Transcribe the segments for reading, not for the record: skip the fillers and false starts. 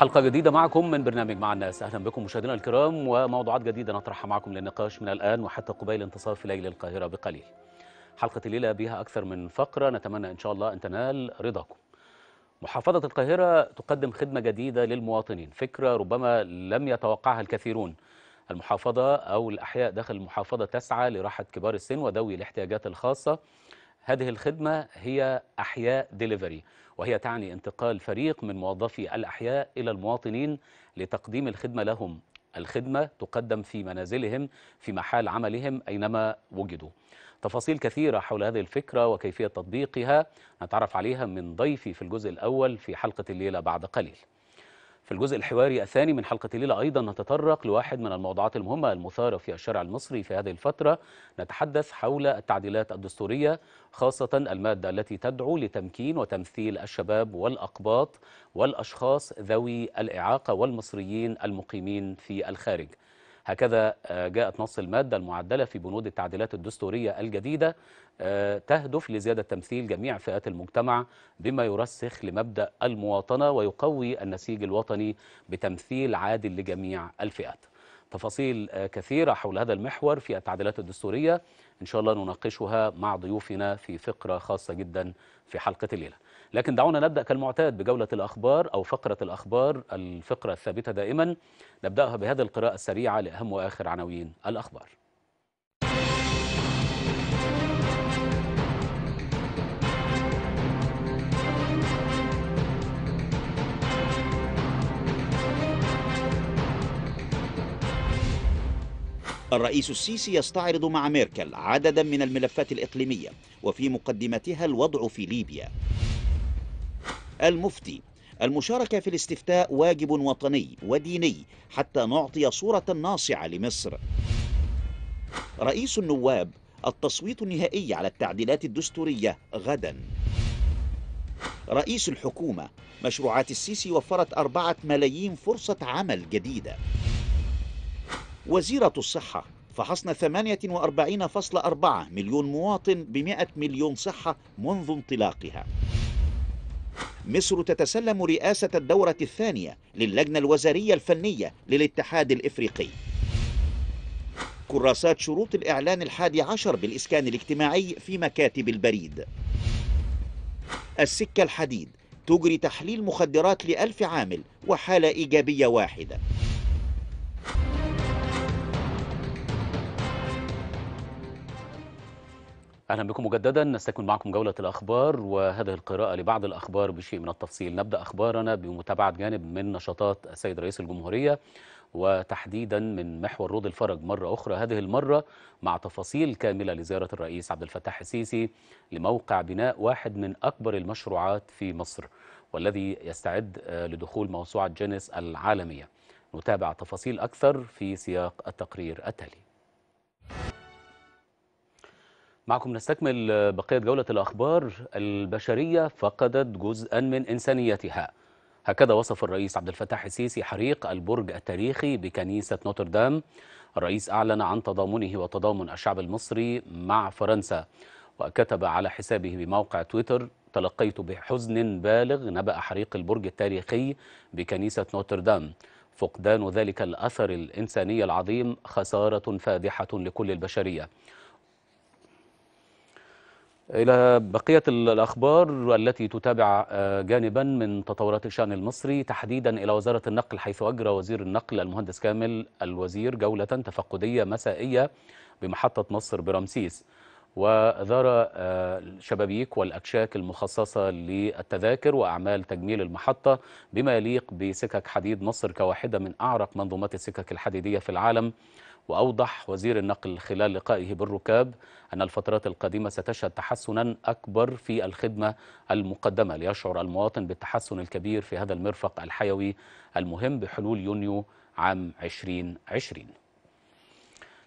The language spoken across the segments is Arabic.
حلقة جديدة معكم من برنامج مع الناس. أهلا بكم مشاهدينا الكرام، وموضوعات جديدة نطرحها معكم للنقاش من الآن وحتى قبيل انتصاف ليل القاهرة بقليل. حلقة الليلة بها أكثر من فقرة نتمنى إن شاء الله أن تنال رضاكم. محافظة القاهرة تقدم خدمة جديدة للمواطنين، فكرة ربما لم يتوقعها الكثيرون. المحافظة أو الأحياء داخل المحافظة تسعى لراحة كبار السن وذوي الاحتياجات الخاصة. هذه الخدمة هي أحياء ديليفري، وهي تعني انتقال فريق من موظفي الأحياء إلى المواطنين لتقديم الخدمة لهم. الخدمة تقدم في منازلهم، في محل عملهم، أينما وجدوا. تفاصيل كثيرة حول هذه الفكرة وكيفية تطبيقها نتعرف عليها من ضيفي في الجزء الأول في حلقة الليلة بعد قليل. في الجزء الحواري الثاني من حلقة الليلة أيضا نتطرق لواحد من الموضوعات المهمة المثارة في الشارع المصري في هذه الفترة. نتحدث حول التعديلات الدستورية، خاصة المادة التي تدعو لتمكين وتمثيل الشباب والأقباط والأشخاص ذوي الإعاقة والمصريين المقيمين في الخارج. هكذا جاءت نص المادة المعدلة في بنود التعديلات الدستورية الجديدة، تهدف لزيادة تمثيل جميع فئات المجتمع بما يرسخ لمبدأ المواطنة ويقوي النسيج الوطني بتمثيل عادل لجميع الفئات. تفاصيل كثيرة حول هذا المحور في التعديلات الدستورية إن شاء الله نناقشها مع ضيوفنا في فقرة خاصة جدا في حلقة الليلة. لكن دعونا نبدأ كالمعتاد بجولة الأخبار أو فقرة الأخبار، الفقرة الثابتة دائما، نبدأها بهذه القراءة السريعة لأهم وآخر عناوين الأخبار. الرئيس السيسي يستعرض مع ميركل عددا من الملفات الإقليمية وفي مقدمتها الوضع في ليبيا. المفتي: المشاركة في الاستفتاء واجب وطني وديني حتى نعطي صورة ناصعة لمصر. رئيس النواب: التصويت النهائي على التعديلات الدستورية غدا. رئيس الحكومة: مشروعات السيسي وفرت 4 ملايين فرصة عمل جديدة. وزيرة الصحة: فحصنا 48.4 مليون مواطن ب100 مليون صحة منذ انطلاقها. مصر تتسلم رئاسة الدورة الثانية للجنة الوزارية الفنية للاتحاد الإفريقي. كراسات شروط الإعلان 11 بالإسكان الاجتماعي في مكاتب البريد. السكة الحديد تجري تحليل مخدرات ل1000 عامل وحالة إيجابية واحدة. أهلا بكم مجددا، نستكمل معكم جولة الأخبار وهذه القراءة لبعض الأخبار بشيء من التفصيل. نبدأ أخبارنا بمتابعة جانب من نشاطات السيد رئيس الجمهورية وتحديدا من محور روض الفرج مرة أخرى، هذه المرة مع تفاصيل كاملة لزيارة الرئيس عبد الفتاح السيسي لموقع بناء واحد من أكبر المشروعات في مصر والذي يستعد لدخول موسوعة جينيس العالمية. نتابع تفاصيل أكثر في سياق التقرير التالي. معكم نستكمل بقية جولة الأخبار. البشرية فقدت جزءا من إنسانيتها، هكذا وصف الرئيس عبد الفتاح السيسي حريق البرج التاريخي بكنيسة نوتردام. الرئيس أعلن عن تضامنه وتضامن الشعب المصري مع فرنسا، وكتب على حسابه بموقع تويتر: تلقيت بحزن بالغ نبأ حريق البرج التاريخي بكنيسة نوتردام، فقدان ذلك الأثر الإنساني العظيم خسارة فادحة لكل البشرية. إلى بقية الأخبار التي تتابع جانبا من تطورات الشأن المصري، تحديدا إلى وزارة النقل، حيث أجرى وزير النقل المهندس كامل الوزير جولة تفقدية مسائية بمحطة مصر برمسيس، وزار الشبابيك والأكشاك المخصصة للتذاكر وأعمال تجميل المحطة بما يليق بسكك حديد مصر كواحدة من أعرق منظومات السكك الحديدية في العالم. وأوضح وزير النقل خلال لقائه بالركاب أن الفترات القادمة ستشهد تحسنا أكبر في الخدمة المقدمة ليشعر المواطن بالتحسن الكبير في هذا المرفق الحيوي المهم بحلول يونيو عام 2020.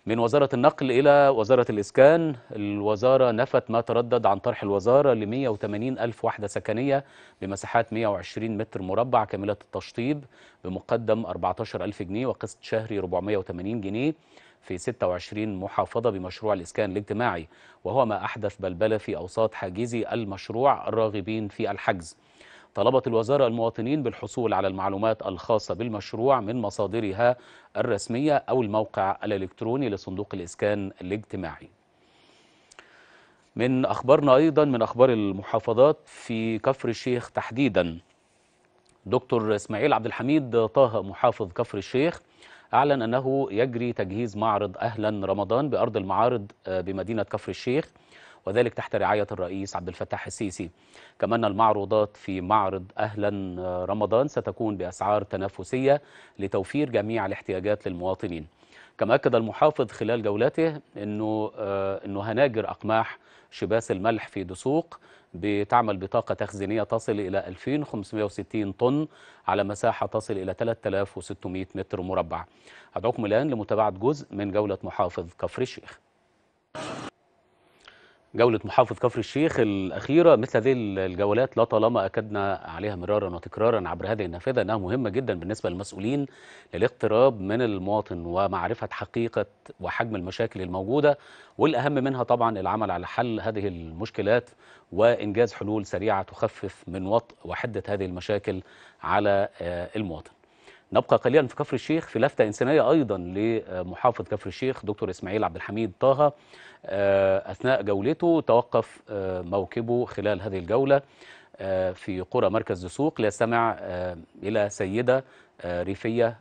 من وزارة النقل إلى وزارة الإسكان، الوزارة نفت ما تردد عن طرح الوزارة ل 180 ألف وحدة سكنية بمساحات 120 متر مربع كاملة التشطيب بمقدم 14 ألف جنيه وقسط شهري 480 جنيه في 26 محافظة بمشروع الإسكان الاجتماعي، وهو ما أحدث بلبلة في أوساط حاجزي المشروع الراغبين في الحجز. طلبت الوزارة المواطنين بالحصول على المعلومات الخاصة بالمشروع من مصادرها الرسمية أو الموقع الإلكتروني لصندوق الإسكان الاجتماعي. من أخبارنا أيضا من أخبار المحافظات في كفر الشيخ تحديدا، دكتور اسماعيل عبد الحميد طاه محافظ كفر الشيخ أعلن أنه يجري تجهيز معرض أهلا رمضان بأرض المعارض بمدينة كفر الشيخ، وذلك تحت رعاية الرئيس عبد الفتاح السيسي. كما أن المعروضات في معرض أهلا رمضان ستكون بأسعار تنافسية لتوفير جميع الاحتياجات للمواطنين. كما أكد المحافظ خلال جولاته أنه هناجر أقماح شباس الملح في دسوق بتعمل بطاقة تخزينية تصل إلى 2560 طن على مساحة تصل إلى 3600 متر مربع. أدعوكم الآن لمتابعة جزء من جولة محافظ كفر الشيخ. جولة محافظ كفر الشيخ الأخيرة، مثل هذه الجولات لطالما أكدنا عليها مرارا وتكرارا عبر هذه النافذة أنها مهمة جدا بالنسبة للمسؤولين للاقتراب من المواطن ومعرفة حقيقة وحجم المشاكل الموجودة، والأهم منها طبعا العمل على حل هذه المشكلات وإنجاز حلول سريعة تخفف من وطء وحدة هذه المشاكل على المواطن. نبقى قليلا في كفر الشيخ في لفتة إنسانية أيضا لمحافظ كفر الشيخ دكتور إسماعيل عبد الحميد طه. أثناء جولته توقف موكبه خلال هذه الجولة في قرى مركز دسوق ليستمع إلى سيدة ريفية،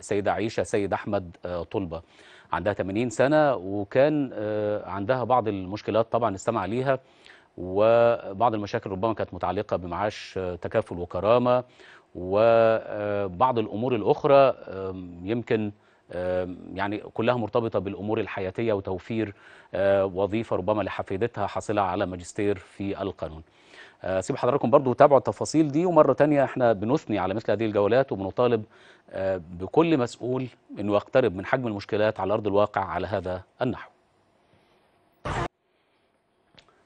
سيدة عيشة سيد أحمد طلبة، عندها 80 سنة وكان عندها بعض المشكلات طبعا استمع ليها، وبعض المشاكل ربما كانت متعلقة بمعاش تكافل وكرامة وبعض الأمور الأخرى يمكن يعني كلها مرتبطة بالأمور الحياتية وتوفير وظيفة ربما لحفيدتها حاصلة على ماجستير في القانون. سيب حضراتكم برضو تابعوا التفاصيل دي، ومرة تانية احنا بنثني على مثل هذه الجولات وبنطالب بكل مسؤول انه يقترب من حجم المشكلات على أرض الواقع على هذا النحو.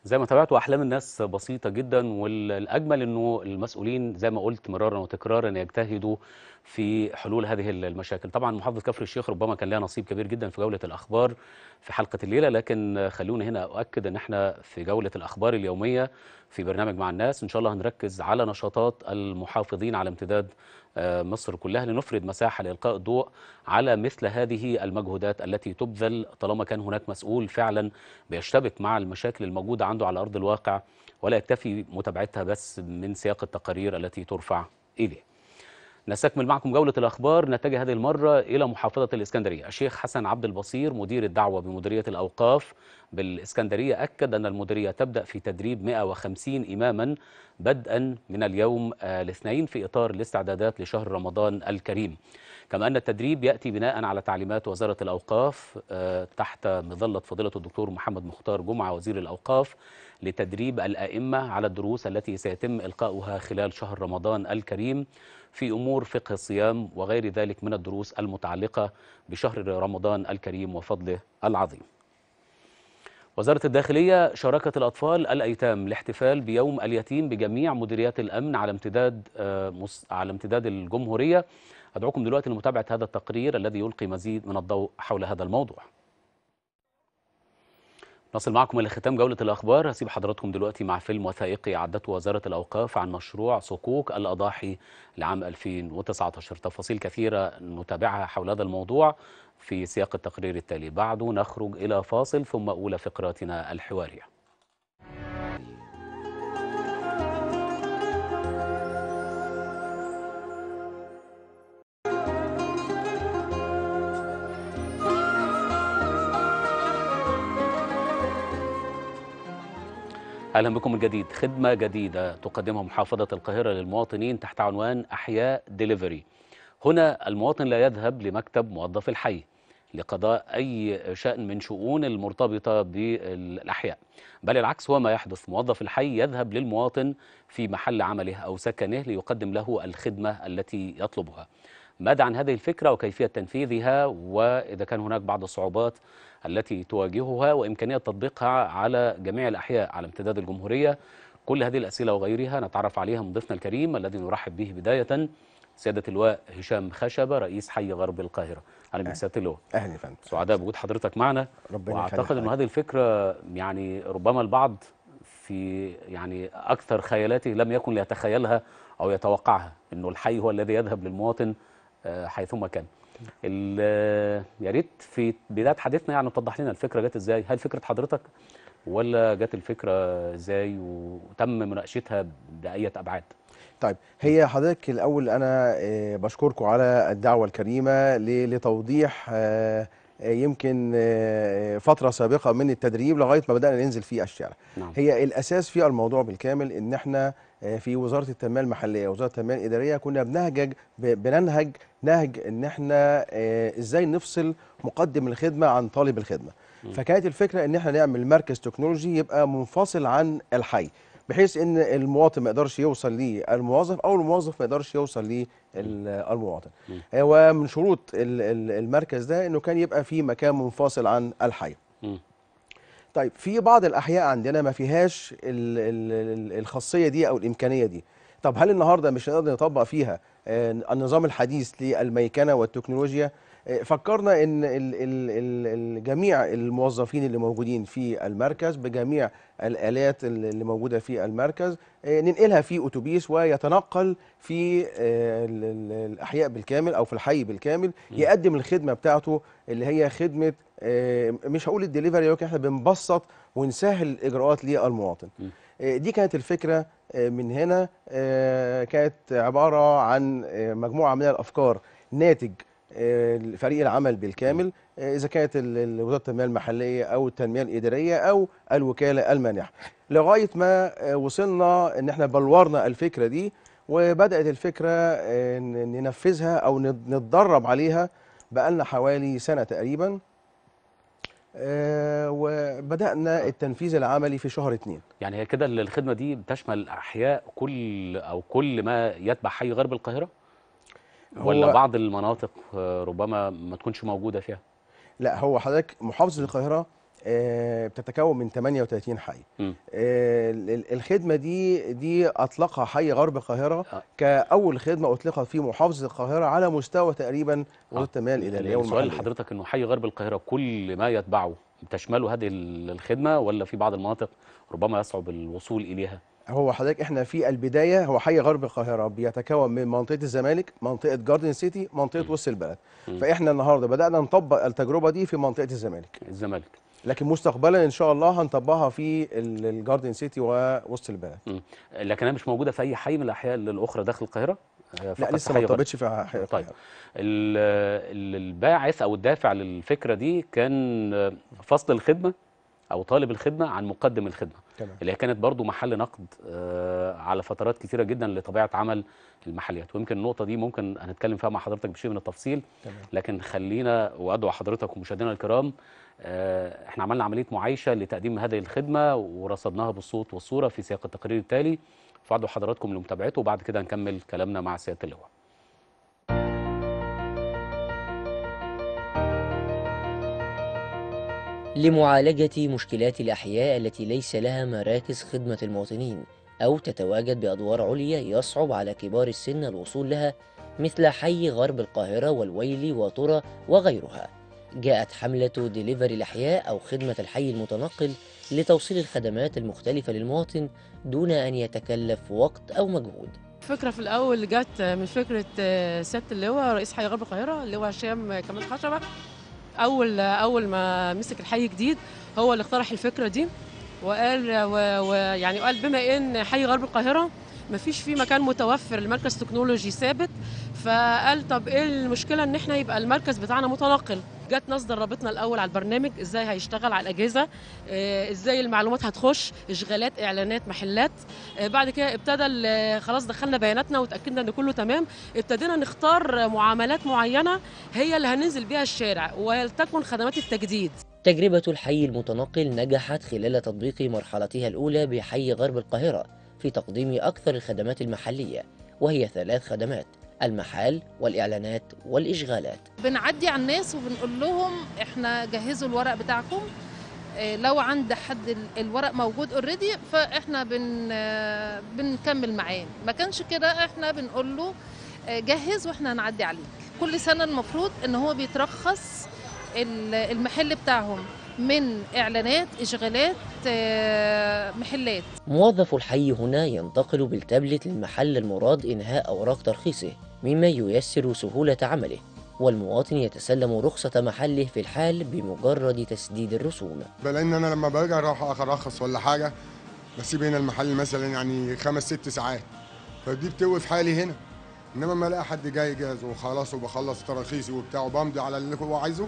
زي ما تابعتوا أحلام الناس بسيطة جدا، والأجمل أنه المسؤولين زي ما قلت مرارا وتكرارا يجتهدوا في حلول هذه المشاكل. طبعا محافظة كفر الشيخ ربما كان لها نصيب كبير جدا في جولة الأخبار في حلقة الليلة، لكن خلوني هنا أؤكد أن احنا في جولة الأخبار اليومية في برنامج مع الناس إن شاء الله هنركز على نشاطات المحافظين على امتداد مصر كلها لنفرد مساحة لإلقاء الضوء على مثل هذه المجهودات التي تبذل طالما كان هناك مسؤول فعلا بيشتبك مع المشاكل الموجودة عنده على أرض الواقع ولا يكتفي متابعتها بس من سياق التقارير التي ترفع إليه. نستكمل معكم جولة الأخبار، نتجه هذه المرة إلى محافظة الإسكندرية. الشيخ حسن عبد البصير مدير الدعوة بمديرية الأوقاف بالإسكندرية أكد أن المديرية تبدأ في تدريب 150 إماما بدءا من اليوم الاثنين في إطار الاستعدادات لشهر رمضان الكريم. كما أن التدريب يأتي بناء على تعليمات وزارة الأوقاف تحت مظلة فضيلة الدكتور محمد مختار جمعة وزير الأوقاف لتدريب الأئمة على الدروس التي سيتم إلقاؤها خلال شهر رمضان الكريم في أمور فقه الصيام وغير ذلك من الدروس المتعلقة بشهر رمضان الكريم وفضله العظيم. وزارة الداخلية شاركت الأطفال الأيتام الاحتفال بيوم اليتيم بجميع مديريات الأمن على امتداد الجمهورية. أدعوكم دلوقتي لمتابعة هذا التقرير الذي يلقي مزيد من الضوء حول هذا الموضوع. نصل معكم إلى ختام جولة الأخبار. هسيب حضراتكم دلوقتي مع فيلم وثائقي عدته وزارة الأوقاف عن مشروع صكوك الأضاحي لعام 2019. تفاصيل كثيرة نتابعها حول هذا الموضوع في سياق التقرير التالي، بعده نخرج إلى فاصل ثم أولى فقراتنا الحوارية. أهلا بكم من جديد. خدمة جديدة تقدمها محافظة القاهرة للمواطنين تحت عنوان أحياء ديليفري. هنا المواطن لا يذهب لمكتب موظف الحي لقضاء أي شأن من شؤون المرتبطة بالأحياء، بل العكس هو ما يحدث، موظف الحي يذهب للمواطن في محل عمله أو سكنه ليقدم له الخدمة التي يطلبها. ماذا عن هذه الفكرة وكيفية تنفيذها، وإذا كان هناك بعض الصعوبات التي تواجهها وإمكانية تطبيقها على جميع الأحياء على امتداد الجمهورية؟ كل هذه الأسئلة وغيرها نتعرف عليها من ضيفنا الكريم الذي نرحب به بداية سيادة اللواء هشام خشبة رئيس حي غرب القاهرة. أهلا بك سيادة اللواء. أهلا يا فندم، سعداء بوجود حضرتك معنا، وأعتقد أن هذه الفكرة يعني ربما البعض في يعني أكثر خيالاته لم يكن ليتخيلها أو يتوقعها، أنه الحي هو الذي يذهب للمواطن حيثما كان. يا ريت في بداية حديثنا يعني توضح لنا الفكرة جت إزاي، هل فكرة حضرتك ولا جت الفكرة إزاي وتم مناقشتها بأية أبعاد؟ طيب، هي حضرتك الأول أنا بشكركم على الدعوة الكريمة لتوضيح يمكن فترة سابقة من التدريب لغاية ما بدأنا ننزل في الشارع. نعم. هي الأساس في الموضوع بالكامل إن احنا في وزارة التنمية المحلية وزارة التنمية الإدارية كنا بننهج إن احنا إزاي نفصل مقدم الخدمة عن طالب الخدمة. فكانت الفكرة إن احنا نعمل مركز تكنولوجي يبقى منفصل عن الحي، بحيث ان المواطن ما يقدرش يوصل للموظف او الموظف ما يقدرش يوصل للمواطن. ومن شروط المركز ده انه كان يبقى في مكان منفصل عن الحي. طيب، في بعض الاحياء عندنا ما فيهاش الخاصيه دي او الامكانيه دي. طب هل النهارده مش هنقدر نطبق فيها النظام الحديث للميكنه والتكنولوجيا؟ فكرنا ان جميع الموظفين اللي موجودين في المركز بجميع الالات اللي موجوده في المركز ننقلها في اتوبيس ويتنقل في الاحياء بالكامل او في الحي بالكامل، يقدم الخدمه بتاعته اللي هي خدمه، مش هقول الدليفري، ولكن احنا بنبسط ونسهل الاجراءات للمواطن. دي كانت الفكره. من هنا كانت عباره عن مجموعه من الافكار ناتج فريق العمل بالكامل، إذا كانت وزارة التنمية المحلية أو التنمية الإدارية أو الوكالة المانحة، لغاية ما وصلنا إن احنا بلورنا الفكرة دي وبدأت الفكرة ننفذها أو نتدرب عليها. بقالنا حوالي سنة تقريبا وبدأنا التنفيذ العملي في شهر 2. يعني هي كده الخدمة دي بتشمل أحياء كل ما يتبع حي غرب القاهرة؟ ولا بعض المناطق ربما ما تكونش موجوده فيها؟ لا، هو حضرتك محافظه القاهره بتتكون من 38 حي. الخدمه دي اطلقها حي غرب القاهره كاول خدمه اطلقت في محافظه القاهره على مستوى تقريبا وزاره التنميه الاداريه. السؤال لحضرتك انه حي غرب القاهره كل ما يتبعه تشمله هذه الخدمه ولا في بعض المناطق ربما يصعب الوصول اليها؟ هو حضرتك احنا في البدايه هو حي غرب القاهره بيتكون من منطقه الزمالك، منطقه جاردن سيتي، منطقه وسط البلد. فاحنا النهارده بدانا نطبق التجربه دي في منطقه الزمالك، لكن مستقبلا ان شاء الله هنطبقها في الجاردن سيتي ووسط البلد. لكنها مش موجوده في اي حي من الاحياء الاخرى داخل القاهره؟ لا، لسه ما ارتبطش في حي القاهره. طيب، الباعث او الدافع للفكره دي كان فصل الخدمه أو طالب الخدمة عن مقدم الخدمة. تمام. اللي كانت برضو محل نقد على فترات كتيرة جدا لطبيعة عمل المحليات، ويمكن النقطة دي ممكن هنتكلم فيها مع حضرتك بشيء من التفصيل. تمام. لكن خلينا وأدعو حضرتك ومشاهدينا الكرام، احنا عملنا عملية معايشة لتقديم هذه الخدمة ورصدناها بالصوت والصورة في سياق التقرير التالي، فأدعو حضراتكم لمتابعته وبعد كده هنكمل كلامنا مع سيادة اللواء. لمعالجة مشكلات الأحياء التي ليس لها مراكز خدمة المواطنين أو تتواجد بأدوار عليا يصعب على كبار السن الوصول لها، مثل حي غرب القاهرة والويلي وطرة وغيرها، جاءت حملة ديليفري الأحياء أو خدمة الحي المتنقل لتوصيل الخدمات المختلفة للمواطن دون أن يتكلف وقت أو مجهود. الفكرة في الأول جت من فكرة سيادة اللواء رئيس حي غرب القاهرة اللي هو هشام خشبة. اول ما مسك الحي جديد هو اللي اقترح الفكره دي، وقال بما ان حي غرب القاهره مفيش فيه مكان متوفر لمركز تكنولوجي ثابت، فقال طب ايه المشكله ان احنا يبقى المركز بتاعنا متنقل. جت ناس دربتنا الاول على البرنامج، ازاي هيشتغل على الاجهزه، ازاي المعلومات هتخش، اشغالات، اعلانات، محلات. بعد كده ابتدى خلاص دخلنا بياناتنا وتاكدنا ان كله تمام، ابتدينا نختار معاملات معينه هي اللي هننزل بيها الشارع ولتكن خدمات التجديد. تجربه الحي المتنقل نجحت خلال تطبيق مرحلتها الاولى بحي غرب القاهره في تقديم اكثر الخدمات المحليه، وهي 3 خدمات: المحال والإعلانات والإشغالات. بنعدي على الناس وبنقول لهم احنا جهزوا الورق بتاعكم، لو عند حد الورق موجود اوريدي فاحنا بنكمل معاه، ما كانش كده احنا بنقول له جهز واحنا هنعدي عليك. كل سنة المفروض ان هو بيترخص المحل بتاعهم، من إعلانات إشغالات محلات. موظف الحي هنا ينتقل بالتابلت للمحل المراد إنهاء أوراق ترخيصه مما ييسر سهولة عمله، والمواطن يتسلم رخصة محله في الحال بمجرد تسديد الرسوم. لأن أنا لما برجع أروح أرخص ولا حاجة بسيب هنا المحل مثلا يعني 5-6 ساعات، فدي بتوقف حالي هنا. إنما ما ألاقي حد جاي جاهز وخلاص وبخلص تراخيصي وبتاع وبمضي على اللي هو عايزه،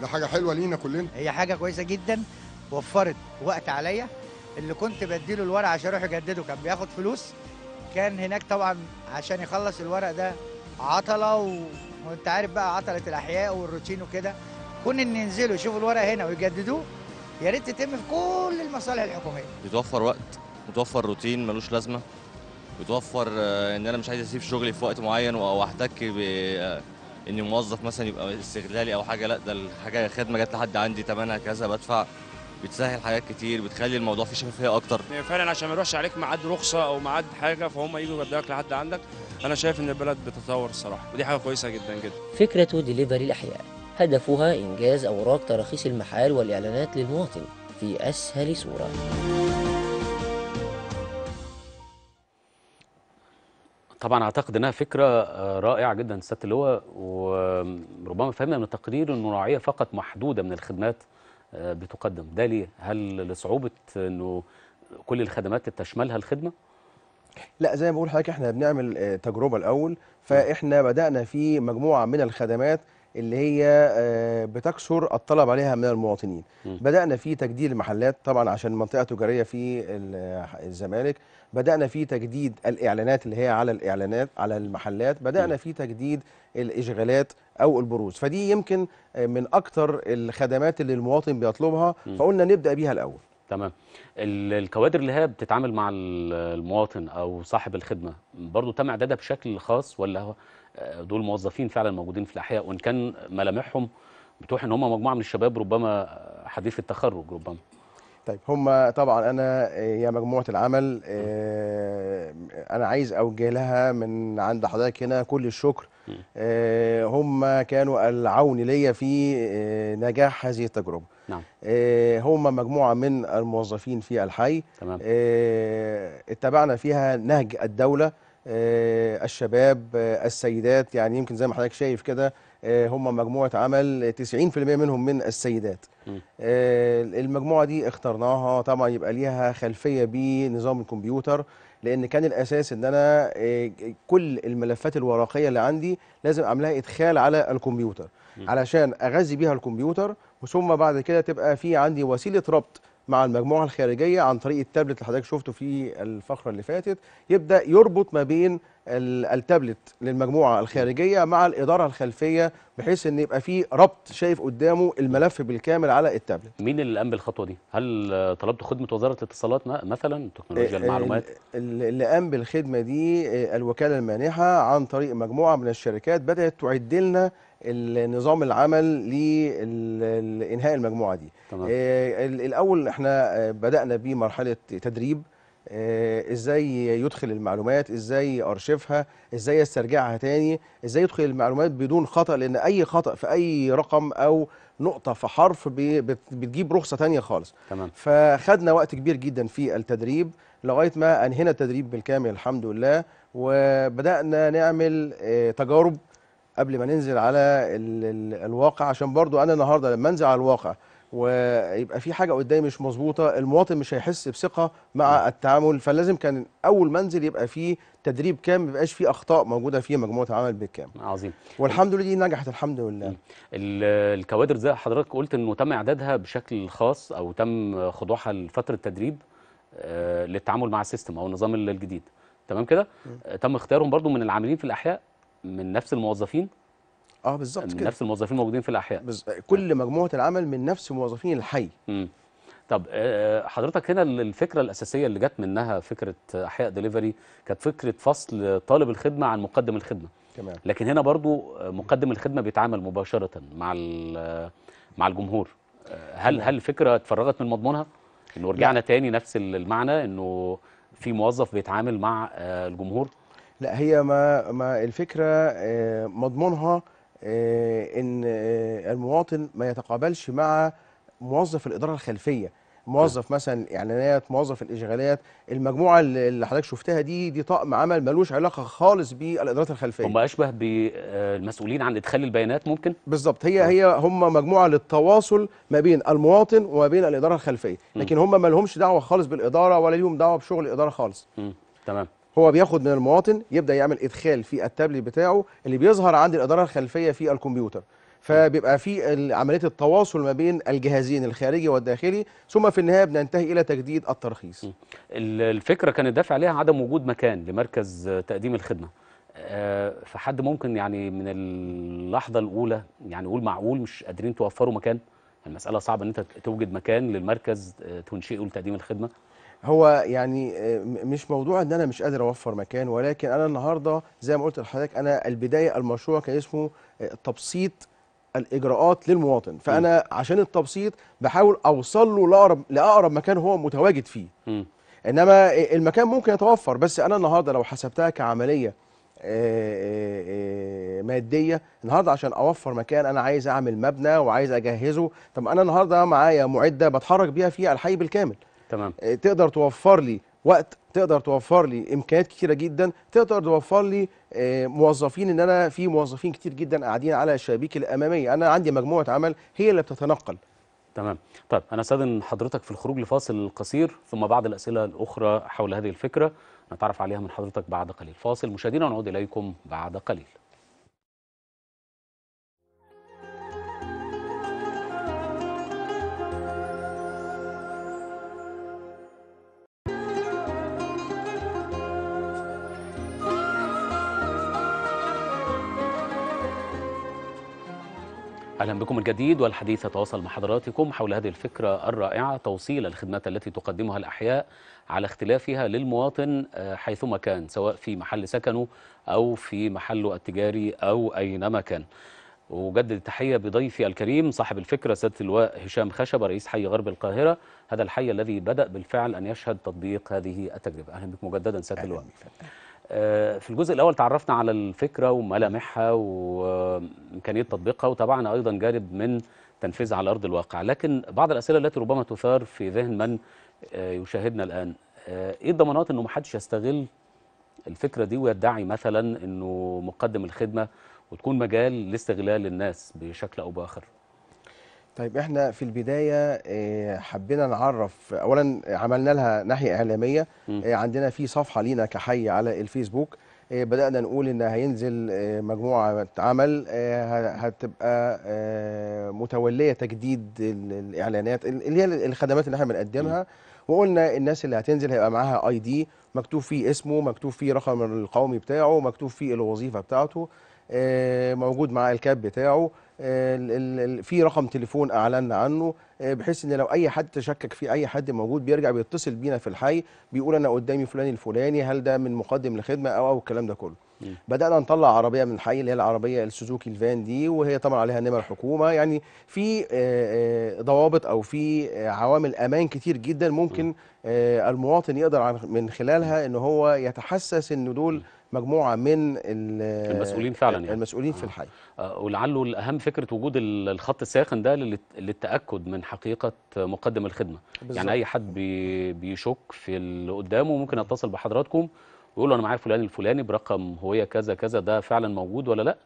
ده حاجة حلوة لينا كلنا. هي حاجة كويسة جدا، وفرت وقت عليا. اللي كنت بديله الورق عشان اروح اجدده كان بياخد فلوس، كان هناك طبعا عشان يخلص الورق ده عطلة وانت عارف بقى عطلة الأحياء والروتين وكده. كون إن ينزلوا يشوفوا الورق هنا ويجددوه يا ريت تتم في كل المصالح الحكومية. بتوفر وقت، بتوفر روتين ملوش لازمة، بتوفر إن أنا مش عايز أسيب شغلي في وقت معين أو أحتك إني موظف مثلا يبقى استغلالي أو حاجة، لا ده الحاجة خدمة جت لحد عندي تمنها كذا بدفع. بتسهل حاجات كتير، بتخلي الموضوع فيه شفافيه اكتر فعلا، عشان ما يروحش عليك ميعاد رخصه او ميعاد حاجه فهم يجوا يودوك لحد عندك. انا شايف ان البلد بتتطور الصراحه، ودي حاجه كويسه جدا جدا. فكره ديليفري الاحياء هدفها انجاز اوراق تراخيص المحال والاعلانات للمواطن في اسهل صوره. طبعا اعتقد انها فكره رائعه جدا سياده اللواء، وربما فهمنا من التقرير ان الراعيه فقط محدوده من الخدمات بتقدم. ده ليه؟ هل لصعوبة انه كل الخدمات تشملها الخدمة؟ لا، زي ما بقول لحضرتك احنا بنعمل تجربة الأول، فاحنا بدأنا في مجموعة من الخدمات اللي هي بتكثر الطلب عليها من المواطنين. بدأنا في تجديد المحلات طبعا عشان منطقة تجارية في الزمالك، بدأنا في تجديد الإعلانات اللي هي على الإعلانات على المحلات، بدأنا في تجديد الإشغالات أو البروز، فدي يمكن من أكتر الخدمات اللي المواطن بيطلبها فقلنا نبدأ بيها الأول. تمام. الكوادر اللي هي بتتعامل مع المواطن أو صاحب الخدمة برضو تم إعدادها بشكل خاص، ولا دول موظفين فعلا موجودين في الأحياء وإن كان ملامحهم بتوحي إن هم مجموعة من الشباب ربما حديث التخرج ربما؟ طيب هم طبعا انا يا مجموعه العمل انا عايز اوجه لها من عند حضرتك هنا كل الشكر. هم كانوا العون ليا في نجاح هذه التجربه. نعم. هم مجموعه من الموظفين في الحي. تمام. اتبعنا فيها نهج الدوله، الشباب، السيدات، يعني يمكن زي ما حضرتك شايف كده هم مجموعة عمل 90% منهم من السيدات. المجموعة دي اخترناها طبعا يبقى ليها خلفية بنظام الكمبيوتر، لأن كان الأساس إن أنا كل الملفات الورقية اللي عندي لازم أعملها إدخال على الكمبيوتر علشان أغذي بيها الكمبيوتر، وثم بعد كده تبقى في عندي وسيلة ربط مع المجموعة الخارجية عن طريق التابلت اللي حضرتك شفته في الفقرة اللي فاتت. يبدأ يربط ما بين التابلت للمجموعة الخارجية مع الإدارة الخلفية بحيث أن يبقى فيه ربط شايف قدامه الملف بالكامل على التابلت. مين اللي قام بالخطوة دي؟ هل طلبت خدمة وزارة الاتصالات مثلا تكنولوجيا المعلومات؟ اللي قام بالخدمة دي الوكالة المانحة عن طريق مجموعة من الشركات بدأت تعد لنا النظام العمل لإنهاء المجموعة دي. تمام. الأول احنا بدأنا بمرحلة تدريب، ازاي يدخل المعلومات، ازاي ارشفها، ازاي يسترجعها تاني، ازاي يدخل المعلومات بدون خطأ، لان اي خطأ في اي رقم او نقطة في حرف بتجيب رخصة تانية خالص. تمام. فخدنا وقت كبير جدا في التدريب لغاية ما انهينا التدريب بالكامل الحمد لله، وبدأنا نعمل تجارب قبل ما ننزل على الواقع، عشان برضو انا النهارده لما انزل على الواقع ويبقى في حاجه قدامي مش مظبوطه المواطن مش هيحس بثقه مع التعامل، فلازم كان اول ما انزل يبقى في تدريب كامل ما يبقاش في اخطاء موجوده في مجموعه عمل بالكامل. عظيم. والحمد لله دي نجحت الحمد لله. الكوادر زي حضرتك قلت انه تم اعدادها بشكل خاص او تم خضوعها لفتره تدريب للتعامل مع السيستم او النظام الجديد. تمام كده. تم اختيارهم برضو من العاملين في الاحياء من نفس الموظفين؟ بالظبط كده، من نفس الموظفين موجودين في الاحياء. كل مجموعه العمل من نفس موظفين الحي. طب حضرتك هنا الفكره الاساسيه اللي جت منها فكره احياء ديليفري كانت فكره فصل طالب الخدمه عن مقدم الخدمه. تمام. لكن هنا برضو مقدم الخدمه بيتعامل مباشره مع الجمهور. هل الفكره اتفرغت من مضمونها؟ انه رجعنا تاني نفس المعنى انه في موظف بيتعامل مع الجمهور؟ لا، هي ما الفكرة مضمونها إن المواطن ما يتقابلش مع موظف الإدارة الخلفية، موظف مثلا الاعلانات، موظف الاشغالات، المجموعه اللي حضرتك شفتها دي طقم عمل ملوش علاقه خالص بالادارات الخلفيه. هم اشبه بالمسؤولين عن ادخال البيانات ممكن؟ بالظبط، هي هم مجموعه للتواصل ما بين المواطن وما بين الاداره الخلفيه، لكن هم ما لهمش دعوه خالص بالاداره ولا ليهم دعوه بشغل الاداره خالص. تمام. هو بياخد من المواطن، يبدا يعمل ادخال في التابلت بتاعه اللي بيظهر عند الاداره الخلفيه في الكمبيوتر. فبيبقى في عملية التواصل ما بين الجهازين الخارجي والداخلي، ثم في النهاية بننتهي إلى تجديد الترخيص. الفكرة كان الدافع عليها عدم وجود مكان لمركز تقديم الخدمة، فحد ممكن يعني من اللحظة الأولى يعني يقول معقول مش قادرين توفروا مكان؟ المسألة صعبة إن أنت توجد مكان للمركز تنشئه لتقديم الخدمة. هو يعني مش موضوع ان انا مش قادر اوفر مكان، ولكن انا النهاردة زي ما قلت لحضرتك، انا البداية المشروع كان اسمه تبسيط الاجراءات للمواطن، فانا عشان التبسيط بحاول اوصل له لاقرب مكان هو متواجد فيه. انما المكان ممكن يتوفر، بس انا النهارده لو حسبتها كعمليه ماديه، النهارده عشان اوفر مكان انا عايز اعمل مبنى وعايز اجهزه. طب انا النهارده معايا معده بتحرك بيها في الحي بالكامل، تمام، تقدر توفر لي وقت، تقدر توفر لي امكانيات كتيره جدا، تقدر توفر لي موظفين، ان انا في موظفين كتير جدا قاعدين على الشبابيك الاماميه، انا عندي مجموعه عمل هي اللي بتتنقل. تمام. طيب انا استاذن حضرتك في الخروج لفاصل قصير، ثم بعض الاسئله الاخرى حول هذه الفكره نتعرف عليها من حضرتك بعد قليل. فاصل مشاهدينا ونعود اليكم بعد قليل. أهلا بكم من جديد، والحديث يتواصل مع حضراتكم حول هذه الفكرة الرائعة، توصيل الخدمات التي تقدمها الأحياء على اختلافها للمواطن حيثما كان، سواء في محل سكنه أو في محله التجاري أو أينما كان. وجدد التحية بضيفي الكريم صاحب الفكرة سيادة اللواء هشام خشبة، رئيس حي غرب القاهرة، هذا الحي الذي بدأ بالفعل أن يشهد تطبيق هذه التجربة. أهلا بكم مجددا سيادة اللواء. في الجزء الأول تعرفنا على الفكرة وملامحها وإمكانية تطبيقها، وطبعا أيضا جانب من تنفيذها على أرض الواقع، لكن بعض الأسئلة التي ربما تثار في ذهن من يشاهدنا الآن، إيه الضمانات أنه محدش يستغل الفكرة دي ويدعي مثلا أنه مقدم الخدمة وتكون مجال لاستغلال الناس بشكل أو بآخر؟ طيب احنا في البدايه حبينا نعرف، اولا عملنا لها ناحيه اعلاميه، عندنا في صفحه لينا كحي على الفيسبوك، بدانا نقول ان هينزل مجموعه عمل هتبقى متوليه تجديد الاعلانات اللي هي الخدمات اللي احنا بنقدمها، وقلنا الناس اللي هتنزل هيبقى معاها اي دي مكتوب فيه اسمه، مكتوب فيه رقم القومي بتاعه، مكتوب فيه الوظيفه بتاعته، موجود معاه الكاب بتاعه، في رقم تليفون اعلنا عنه، بحيث ان لو اي حد تشكك في اي حد موجود بيرجع بيتصل بينا في الحي بيقول انا قدامي فلان الفلاني، هل ده من مقدم لخدمه او الكلام ده كله. بدانا نطلع عربيه من الحي اللي هي العربيه السوزوكي الفان دي، وهي طبعا عليها نمر الحكومه، يعني في ضوابط او في عوامل امان كتير جدا ممكن المواطن يقدر من خلالها ان هو يتحسس ان دول مجموعه من المسؤولين فعلا، يعني المسؤولين في الحي. ولعله الاهم فكره وجود الخط الساخن ده للتاكد من حقيقه مقدم الخدمه، بالزبط. يعني اي حد بيشك في اللي قدامه ممكن يتصل بحضراتكم ويقول له انا معايا فلان الفلاني برقم هويه كذا كذا، ده فعلا موجود ولا لا،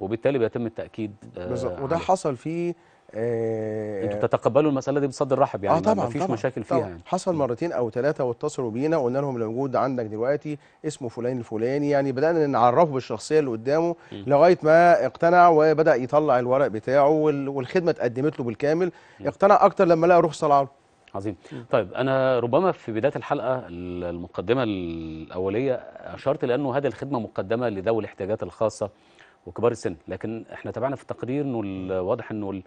وبالتالي بيتم التاكيد. بالظبط، وده حصل في انتوا بتتقبلوا المساله دي بصدر رحب، يعني طبعا مفيش مشاكل فيها طبعا. يعني حصل مرتين او ثلاثه واتصلوا بينا وقلنا لهم اللي موجود عندك دلوقتي اسمه فلان الفلاني، يعني بدانا نعرفه بالشخصيه اللي قدامه لغايه ما اقتنع وبدا يطلع الورق بتاعه والخدمه اتقدمت له بالكامل. اقتنع اكتر لما لقى رخصه العرض. عظيم. طيب انا ربما في بدايه الحلقه المقدمه الاوليه اشرت لانه هذه الخدمه مقدمه لذوي الاحتياجات الخاصه وكبار السن، لكن احنا تابعنا في التقرير انه واضح انه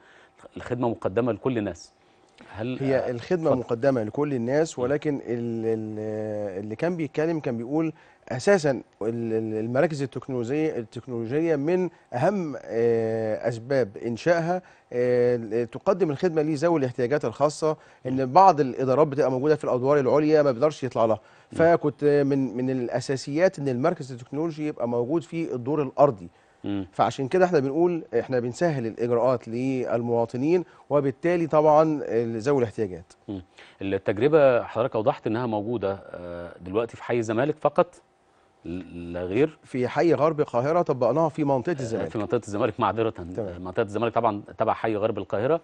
الخدمه مقدمه لكل الناس. هل هي الخدمه مقدمه لكل الناس، ولكن اللي كان بيتكلم كان بيقول اساسا المراكز التكنولوجيه من اهم اسباب انشائها تقدم الخدمه لذوي الاحتياجات الخاصه، ان بعض الادارات بتبقى موجوده في الادوار العليا ما بيقدرش يطلع لها، فكنت من الاساسيات ان المركز التكنولوجي يبقى موجود في الدور الارضي. فعشان كده احنا بنقول احنا بنسهل الاجراءات للمواطنين وبالتالي طبعا ذوي الاحتياجات. التجربه حضرتك اوضحت انها موجوده دلوقتي في حي الزمالك فقط لا غير؟ في حي غرب القاهره طبقناها في منطقه الزمالك. في منطقه الزمالك معذره، منطقه الزمالك طبعا تبع حي غرب القاهره.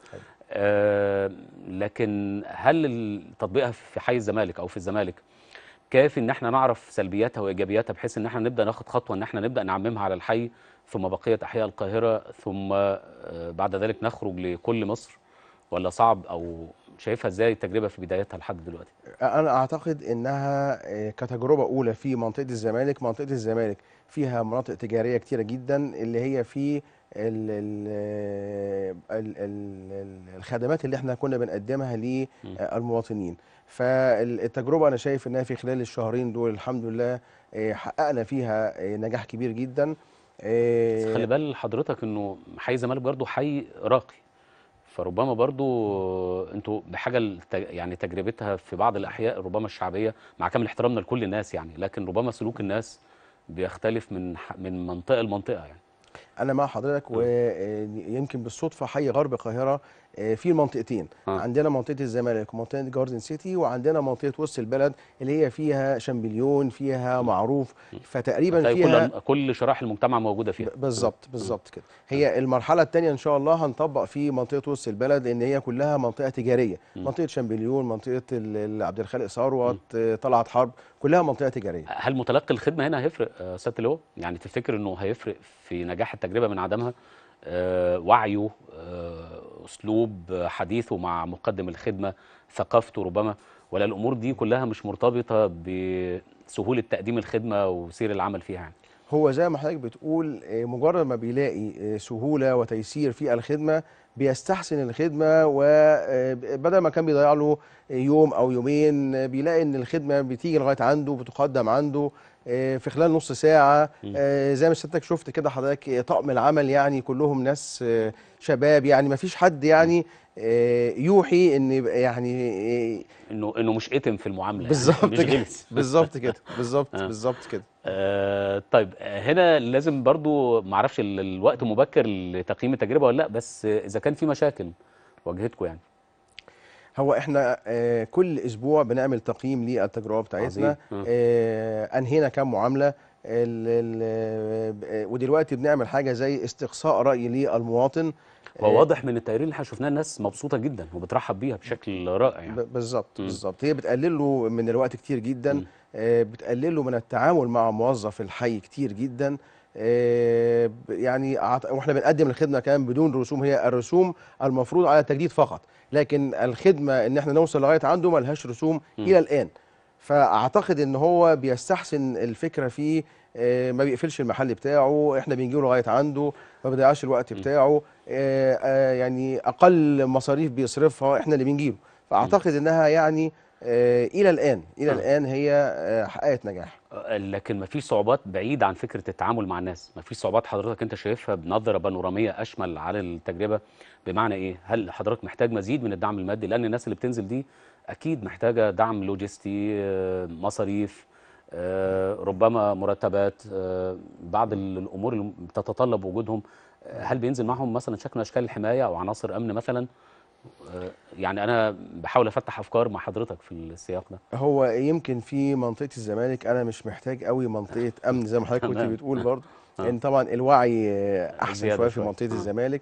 لكن هل تطبيقها في حي الزمالك او في الزمالك كافي ان احنا نعرف سلبياتها وايجابياتها بحيث ان احنا نبدا ناخد خطوه ان احنا نبدا نعممها على الحي ثم بقيه احياء القاهره ثم بعد ذلك نخرج لكل مصر، ولا صعب او شايفها ازاي التجربه في بدايتها لحد دلوقتي؟ انا اعتقد انها كتجربه اولى في منطقه الزمالك. منطقه الزمالك فيها مناطق تجاريه كتيره جدا اللي هي في الخدمات اللي احنا كنا بنقدمها للمواطنين. فالتجربه انا شايف انها في خلال الشهرين دول الحمد لله حققنا فيها نجاح كبير جدا. خلي بال حضرتك انه حي زمالك برضه حي راقي، فربما برضو انتوا بحاجه يعني تجربتها في بعض الاحياء ربما الشعبيه مع كامل احترامنا لكل الناس يعني، لكن ربما سلوك الناس بيختلف من منطقه لمنطقه يعني. انا مع حضرتك، ويمكن بالصدفه حي غرب القاهره في المنطقتين، عندنا منطقه الزمالك ومنطقه جاردن سيتي، وعندنا منطقه وسط البلد اللي هي فيها شامبليون، فيها معروف، فتقريبا فيها كل شرائح المجتمع موجوده فيها. بالظبط بالظبط كده. هي المرحله الثانيه ان شاء الله هنطبق في منطقه وسط البلد لان هي كلها منطقه تجاريه، منطقه شامبليون، منطقه عبد الخالق ثروت، طلعت حرب، كلها منطقه تجاريه. هل متلقي الخدمه هنا هيفرق سياده اللواء؟ يعني تفتكر انه هيفرق في نجاح التجربه من عدمها؟ وعيه، اسلوب حديثه مع مقدم الخدمه، ثقافته ربما، ولا الامور دي كلها مش مرتبطه بسهوله تقديم الخدمه وسير العمل فيها يعني؟ هو زي ما حضرتك بتقول مجرد ما بيلاقي سهوله وتيسير في الخدمه بيستحسن الخدمه، وبدل ما كان بيضيع له يوم او يومين بيلاقي ان الخدمه بتيجي لغايه عنده وبتقدم عنده في خلال نص ساعة. زي ما سيادتك شفت كده حضرتك طقم العمل يعني كلهم ناس شباب، يعني ما فيش حد يعني يوحي ان يعني انه مش اتم في المعاملة. بالظبط يعني بالظبط كده بالظبط بالظبط كده. طيب هنا لازم برضو معرفش الوقت مبكر لتقييم التجربة ولا لا، بس اذا كان في مشاكل واجهتكم يعني. هو احنا كل اسبوع بنعمل تقييم للتجربه بتاعتنا، انهينا كام معامله، ودلوقتي بنعمل حاجه زي استقصاء راي للمواطن. هو واضح من التقارير اللي احنا شفناها الناس مبسوطه جدا وبترحب بيها بشكل رائع يعني. بالظبط بالظبط. هي بتقلل له من الوقت كتير جدا، بتقلل له من التعامل مع موظف الحي كتير جدا يعني. واحنا بنقدم الخدمه كمان بدون رسوم، هي الرسوم المفروض على التجديد فقط، لكن الخدمه ان احنا نوصل لغايه عنده ملهاش رسوم الى الان. فاعتقد ان هو بيستحسن الفكره فيه، ما بيقفلش المحل بتاعه، احنا بنجيله لغايه عنده، ما بيضيعش الوقت بتاعه، يعني اقل مصاريف بيصرفها احنا اللي بنجيله. فاعتقد انها يعني الى الان هي حققت نجاح. لكن ما فيش صعوبات بعيد عن فكره التعامل مع الناس، ما فيش صعوبات حضرتك انت شايفها بنظره بانوراميه اشمل على التجربه؟ بمعنى ايه؟ هل حضرتك محتاج مزيد من الدعم المادي؟ لان الناس اللي بتنزل دي اكيد محتاجه دعم لوجستي، مصاريف، ربما مرتبات، بعض الامور اللي بتتطلب وجودهم. هل بينزل معهم مثلا شكل من اشكال الحمايه او عناصر امن مثلا؟ يعني انا بحاول افتح افكار مع حضرتك في السياق ده. هو يمكن في منطقه الزمالك انا مش محتاج قوي منطقه امن زي ما حضرتك كنت بتقول برضه، لان طبعا الوعي احسن شويه في منطقه الزمالك،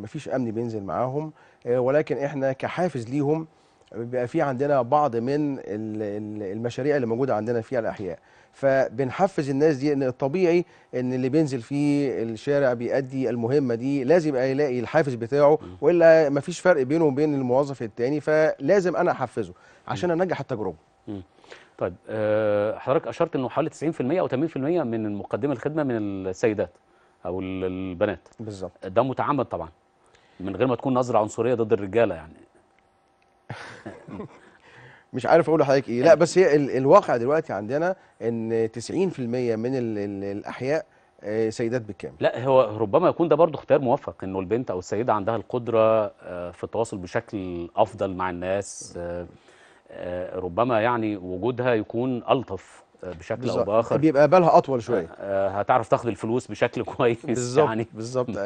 مفيش امن بينزل معاهم، ولكن احنا كحافز ليهم بيبقى في عندنا بعض من المشاريع اللي موجوده عندنا في الاحياء، فبنحفز الناس دي ان الطبيعي ان اللي بينزل في الشارع بيأدي المهمه دي لازم يبقى يلاقي الحافز بتاعه، والا مفيش فرق بينه وبين الموظف التاني، فلازم انا احفزه عشان انجح التجربه. طيب حضرتك اشرت انه حوالي 90% او 80% من مقدمي الخدمه من السيدات او البنات. بالظبط. ده متعمد طبعا من غير ما تكون نظره عنصريه ضد الرجاله يعني. مش عارف اقول لحضرتك ايه. لا بس هي الواقع دلوقتي عندنا ان 90% من الاحياء سيدات بالكامل. لا هو ربما يكون ده برضه اختيار موفق، انه البنت او السيده عندها القدره في التواصل بشكل افضل مع الناس، ربما يعني وجودها يكون ألطف بشكل او باخر بيبقى بالها اطول شويه، هتعرف تاخد الفلوس بشكل كويس بالزبط. يعني بالظبط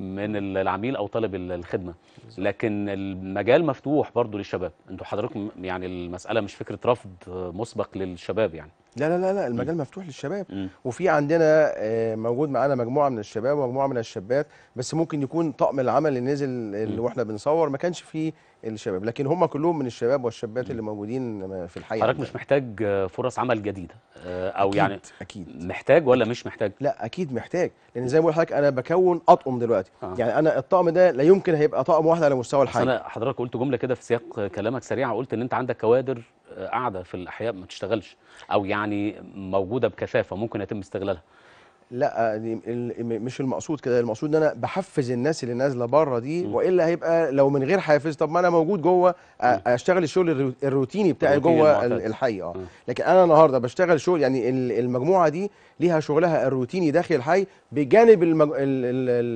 من العميل او طالب الخدمه بالزبط. لكن المجال مفتوح برضو للشباب، انتوا حضراتكم يعني المساله مش فكره رفض مسبق للشباب يعني، لا لا لا لا المجال مفتوح للشباب. وفي عندنا موجود معانا مجموعه من الشباب ومجموعه من الشابات، بس ممكن يكون طقم العمل اللي نزل اللي واحنا بنصور ما كانش فيه الشباب، لكن هم كلهم من الشباب والشبات اللي موجودين في الحقيقه. حضرتك مش محتاج فرص عمل جديده او أكيد يعني أكيد محتاج ولا مش محتاج؟ لا اكيد محتاج، لان زي ما بقول لحضرتك انا بكون اطقم دلوقتي يعني انا الطقم ده لا يمكن هيبقى طقم واحد على مستوى الحي. انا حضرتك قلت جمله كده في سياق كلامك سريعه، قلت ان انت عندك كوادر قاعده في الاحياء ما تشتغلش او يعني موجوده بكثافه ممكن يتم استغلالها. لا مش المقصود كده، المقصود ان انا بحفز الناس اللي نازله بره دي، والا هيبقى لو من غير حافز طب ما انا موجود جوه اشتغل الشغل الروتيني بتاعي جوه الحي. لكن انا النهارده بشتغل شغل يعني المجموعه دي ليها شغلها الروتيني داخل الحي بجانب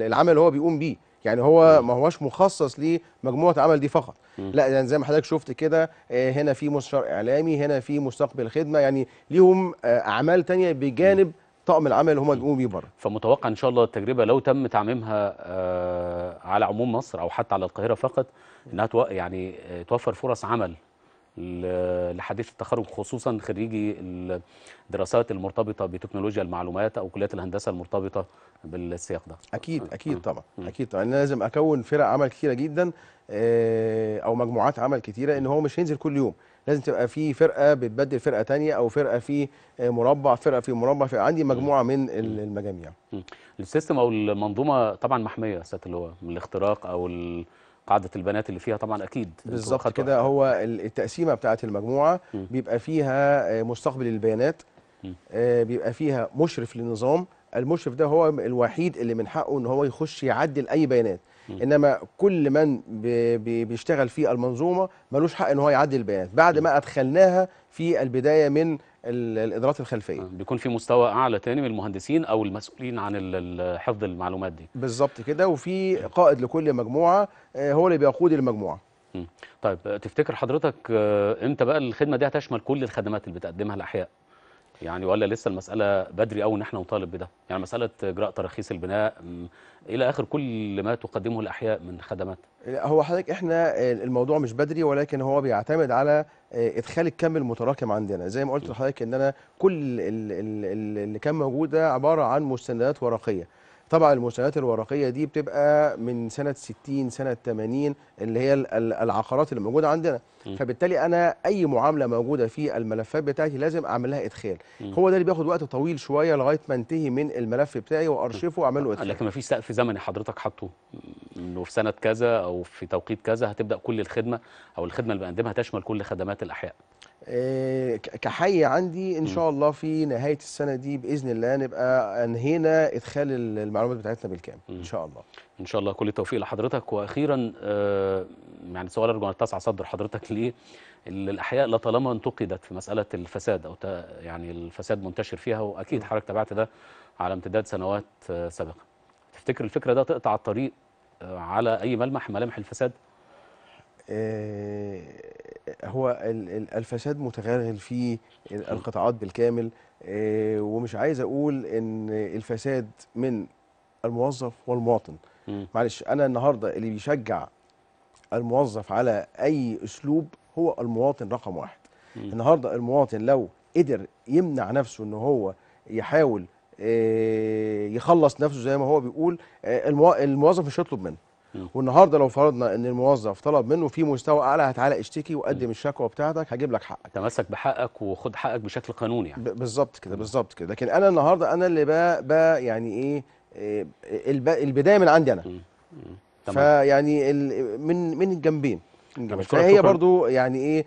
العمل اللي هو بيقوم بيه، يعني هو ما هواش مخصص لمجموعه عمل دي فقط. لا يعني زي ما حضرتك شفت كده هنا في مستشار اعلامي، هنا في مستقبل خدمه، يعني ليهم اعمال تانية بجانب طقم العمل اللي هم بيقوموا بيه بره. فمتوقع ان شاء الله التجربه لو تم تعميمها على عموم مصر او حتى على القاهره فقط، انها يعني توفر فرص عمل لحديث التخرج، خصوصا خريجي الدراسات المرتبطه بتكنولوجيا المعلومات او كليات الهندسه المرتبطه بالسياق ده. اكيد اكيد طبعا اكيد طبعا، انا لازم اكون فرق عمل كثيره جدا او مجموعات عمل كثيره، ان هو مش هينزل كل يوم، لازم تبقى في فرقه بتبدل فرقه ثانيه او فرقه في مربع، فرقه في مربع، عندي مجموعه من المجاميع. السيستم او المنظومه طبعا محميه اللي هو من الاختراق او قاعدة البنات اللي فيها طبعا اكيد بالظبط كده. هو التقسيمه بتاعت المجموعه بيبقى فيها مستقبل البيانات، بيبقى فيها مشرف للنظام، المشرف ده هو الوحيد اللي من حقه ان هو يخش يعدل اي بيانات، انما كل من بيشتغل في المنظومه ملوش حق ان هو يعدل البيانات بعد ما ادخلناها في البدايه من الادارات الخلفيه. بيكون في مستوى اعلى تاني من المهندسين او المسؤولين عن حفظ المعلومات دي بالظبط كده، وفي قائد لكل مجموعه هو اللي بيقود المجموعه. طيب تفتكر حضرتك امتى بقى الخدمه دي هتشمل كل الخدمات اللي بتقدمها الاحياء يعني، ولا لسه المساله بدري قوي ان احنا نطالب بده؟ يعني مساله اجراء تراخيص البناء الى اخر كل ما تقدمه الاحياء من خدمات. هو حضرتك احنا الموضوع مش بدري، ولكن هو بيعتمد على ادخال الكم المتراكم عندنا، زي ما قلت لحضرتك ان انا كل اللي كان موجود ده عباره عن مستندات ورقيه. طبعا المستندات الورقيه دي بتبقى من سنه 60 سنه 80 اللي هي العقارات اللي موجوده عندنا، فبالتالي انا اي معامله موجوده في الملفات بتاعتي لازم اعمل لها ادخال. هو ده اللي بياخد وقت طويل شويه لغايه ما انتهي من الملف بتاعي وارشفه واعمل له ادخال. لكن ما فيش سقف زمني حضرتك حاطه انه في سنه كذا او في توقيت كذا هتبدا كل الخدمه او الخدمه اللي بقدمها تشمل كل خدمات الاحياء؟ كحي عندي ان شاء الله في نهايه السنه دي باذن الله نبقى انهينا ادخال المعلومات بتاعتنا بالكامل ان شاء الله. ان شاء الله كل التوفيق لحضرتك. واخيرا يعني سؤال ارجو ان اتسع صدر حضرتك ليه الاحياء لطالما انتقدت في مساله الفساد او يعني الفساد منتشر فيها، واكيد حضرتك تابعت ده على امتداد سنوات سابقه. تفتكر الفكره ده تقطع الطريق على اي ملمح ملامح الفساد؟ هو الفساد متغلغل في القطاعات بالكامل، ومش عايز اقول ان الفساد من الموظف والمواطن. معلش انا النهارده اللي بيشجع الموظف على اي اسلوب هو المواطن رقم واحد. النهارده المواطن لو قدر يمنع نفسه ان هو يحاول يخلص نفسه زي ما هو بيقول، الموظف مش هيطلب منه. والنهارده لو فرضنا ان الموظف طلب منه في مستوى اعلى، هتعالى اشتكي وقدم الشكوى بتاعتك هجيب لك حقك، تمسك بحقك وخد حقك بشكل قانوني يعني. بالظبط كده بالظبط كده. لكن انا النهارده انا اللي بقى يعني ايه البدايه من عندي انا، فيعني من الجنبين. فهي برضو يعني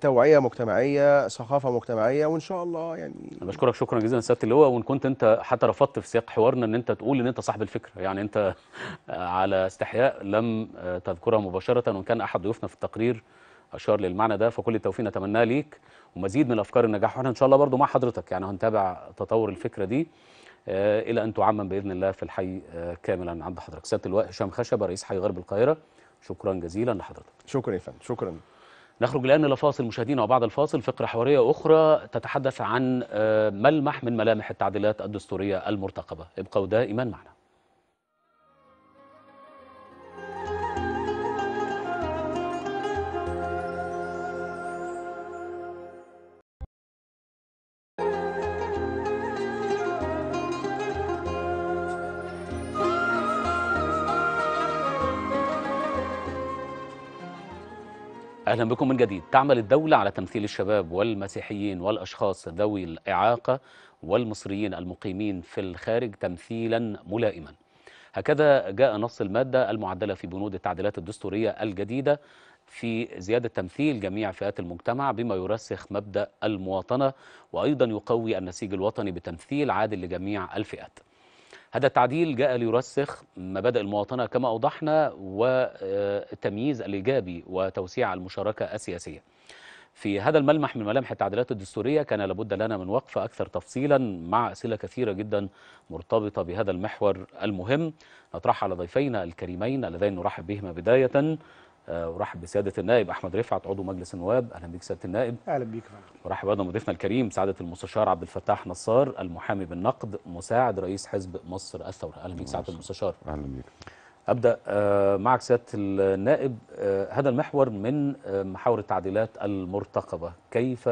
توعيه مجتمعيه، ثقافه مجتمعيه، وان شاء الله يعني. انا بشكرك شكرا جزيلا سياده اللواء، وان كنت انت حتى رفضت في سياق حوارنا ان انت تقول ان انت صاحب الفكره، يعني انت على استحياء لم تذكرها مباشره، وان كان احد ضيوفنا في التقرير اشار للمعنى ده. فكل التوفيق نتمناه ليك ومزيد من افكار النجاح، واحنا ان شاء الله برضو مع حضرتك يعني هنتابع تطور الفكره دي الى ان تعمم باذن الله في الحي كاملا. عند حضرتك سياده اللواء هشام خشبة، رئيس حي غرب القاهره، شكرا جزيلا لحضرتك. شكرا يا فندم. شكرا. نخرج الآن إلى فاصل مشاهدينا، وبعد الفاصل فقرة حوارية أخرى تتحدث عن ملمح من ملامح التعديلات الدستورية المرتقبة. ابقوا دائما معنا. أهلا بكم من جديد. تعمل الدولة على تمثيل الشباب والمسيحيين والأشخاص ذوي الإعاقة والمصريين المقيمين في الخارج تمثيلا ملائما. هكذا جاء نص المادة المعدلة في بنود التعديلات الدستورية الجديدة في زيادة تمثيل جميع فئات المجتمع، بما يرسخ مبدأ المواطنة وأيضا يقوي النسيج الوطني بتمثيل عادل لجميع الفئات. هذا التعديل جاء ليرسخ مبادئ المواطنة كما أوضحنا، والتمييز الإيجابي وتوسيع المشاركة السياسية. في هذا الملمح من ملامح التعديلات الدستورية كان لابد لنا من وقفة أكثر تفصيلا مع أسئلة كثيرة جدا مرتبطة بهذا المحور المهم نطرحها على ضيفينا الكريمين اللذين نرحب بهما. بداية أرحب بسيادة النائب أحمد رفعت عضو مجلس النواب. أهلا بك سيادة النائب. أهلا بك. ورحب أيضا بضيفنا الكريم سعادة المستشار عبد الفتاح نصار المحامي بالنقد مساعد رئيس حزب مصر الثورة. أهلا بك سعادة المستشار. أهلا بك. أبدأ معك سيادة النائب، هذا المحور من محاور التعديلات المرتقبة كيف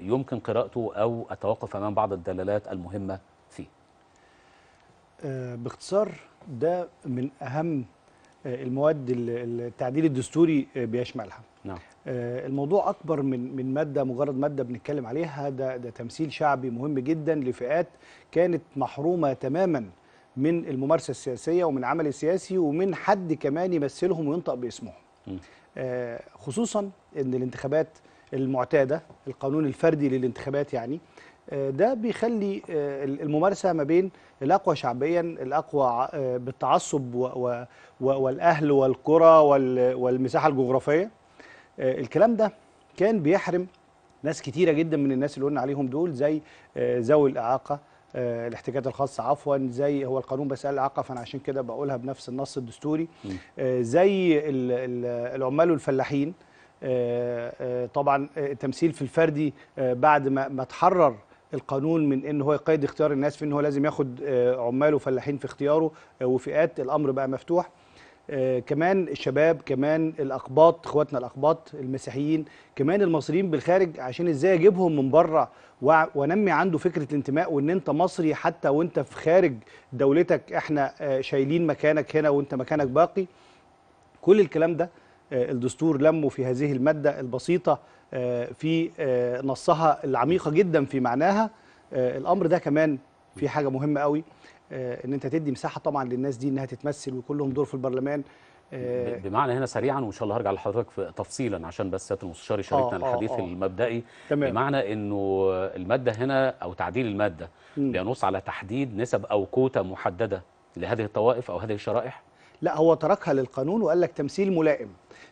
يمكن قراءته أو التوقف أمام بعض الدلالات المهمة فيه؟ باختصار ده من أهم المواد التعديل الدستوري بيشملها. نعم. الموضوع اكبر من ماده، مجرد ماده بنتكلم عليها. ده تمثيل شعبي مهم جدا لفئات كانت محرومه تماما من الممارسه السياسيه ومن عمل السياسي ومن حد كمان يمثلهم وينطق باسمهم. خصوصا ان الانتخابات المعتاده، القانون الفردي للانتخابات يعني، ده بيخلي الممارسه ما بين الاقوى شعبيا، الاقوى بالتعصب والاهل والقرى والمساحه الجغرافيه. الكلام ده كان بيحرم ناس كتيره جدا من الناس اللي قلنا عليهم دول، زي ذوي الاعاقه، الاحتياجات الخاصه عفوا، زي هو القانون بس قال اعاقه فانا عشان كده بقولها بنفس النص الدستوري، زي العمال والفلاحين. طبعا التمثيل في الفردي بعد ما اتحرر القانون من ان هو يقيد اختيار الناس في ان هو لازم ياخد عمال وفلاحين في اختياره وفئات، الامر بقى مفتوح. كمان الشباب، كمان الاقباط، اخواتنا الاقباط، المسيحيين، كمان المصريين بالخارج، عشان ازاي اجيبهم من بره وانمي عنده فكره الانتماء وان انت مصري حتى وانت في خارج دولتك، احنا شايلين مكانك هنا وانت مكانك باقي. كل الكلام ده الدستور لمه في هذه المادة البسيطة في نصها العميقة جدا في معناها. الأمر ده كمان في حاجة مهمة قوي، إن أنت تدي مساحة طبعا للناس دي إنها تتمثل ويكون لهم دور في البرلمان. بمعنى هنا سريعا وإن شاء الله هرجع لحضرتك تفصيلا عشان بس سيادة المستشار يشاركنا الحديث المبدئي. تمام. بمعنى إنه المادة هنا أو تعديل المادة بينص على تحديد نسب أو كوتا محددة لهذه الطوائف أو هذه الشرائح؟ لا، هو تركها للقانون وقال لك تمثيل ملائم.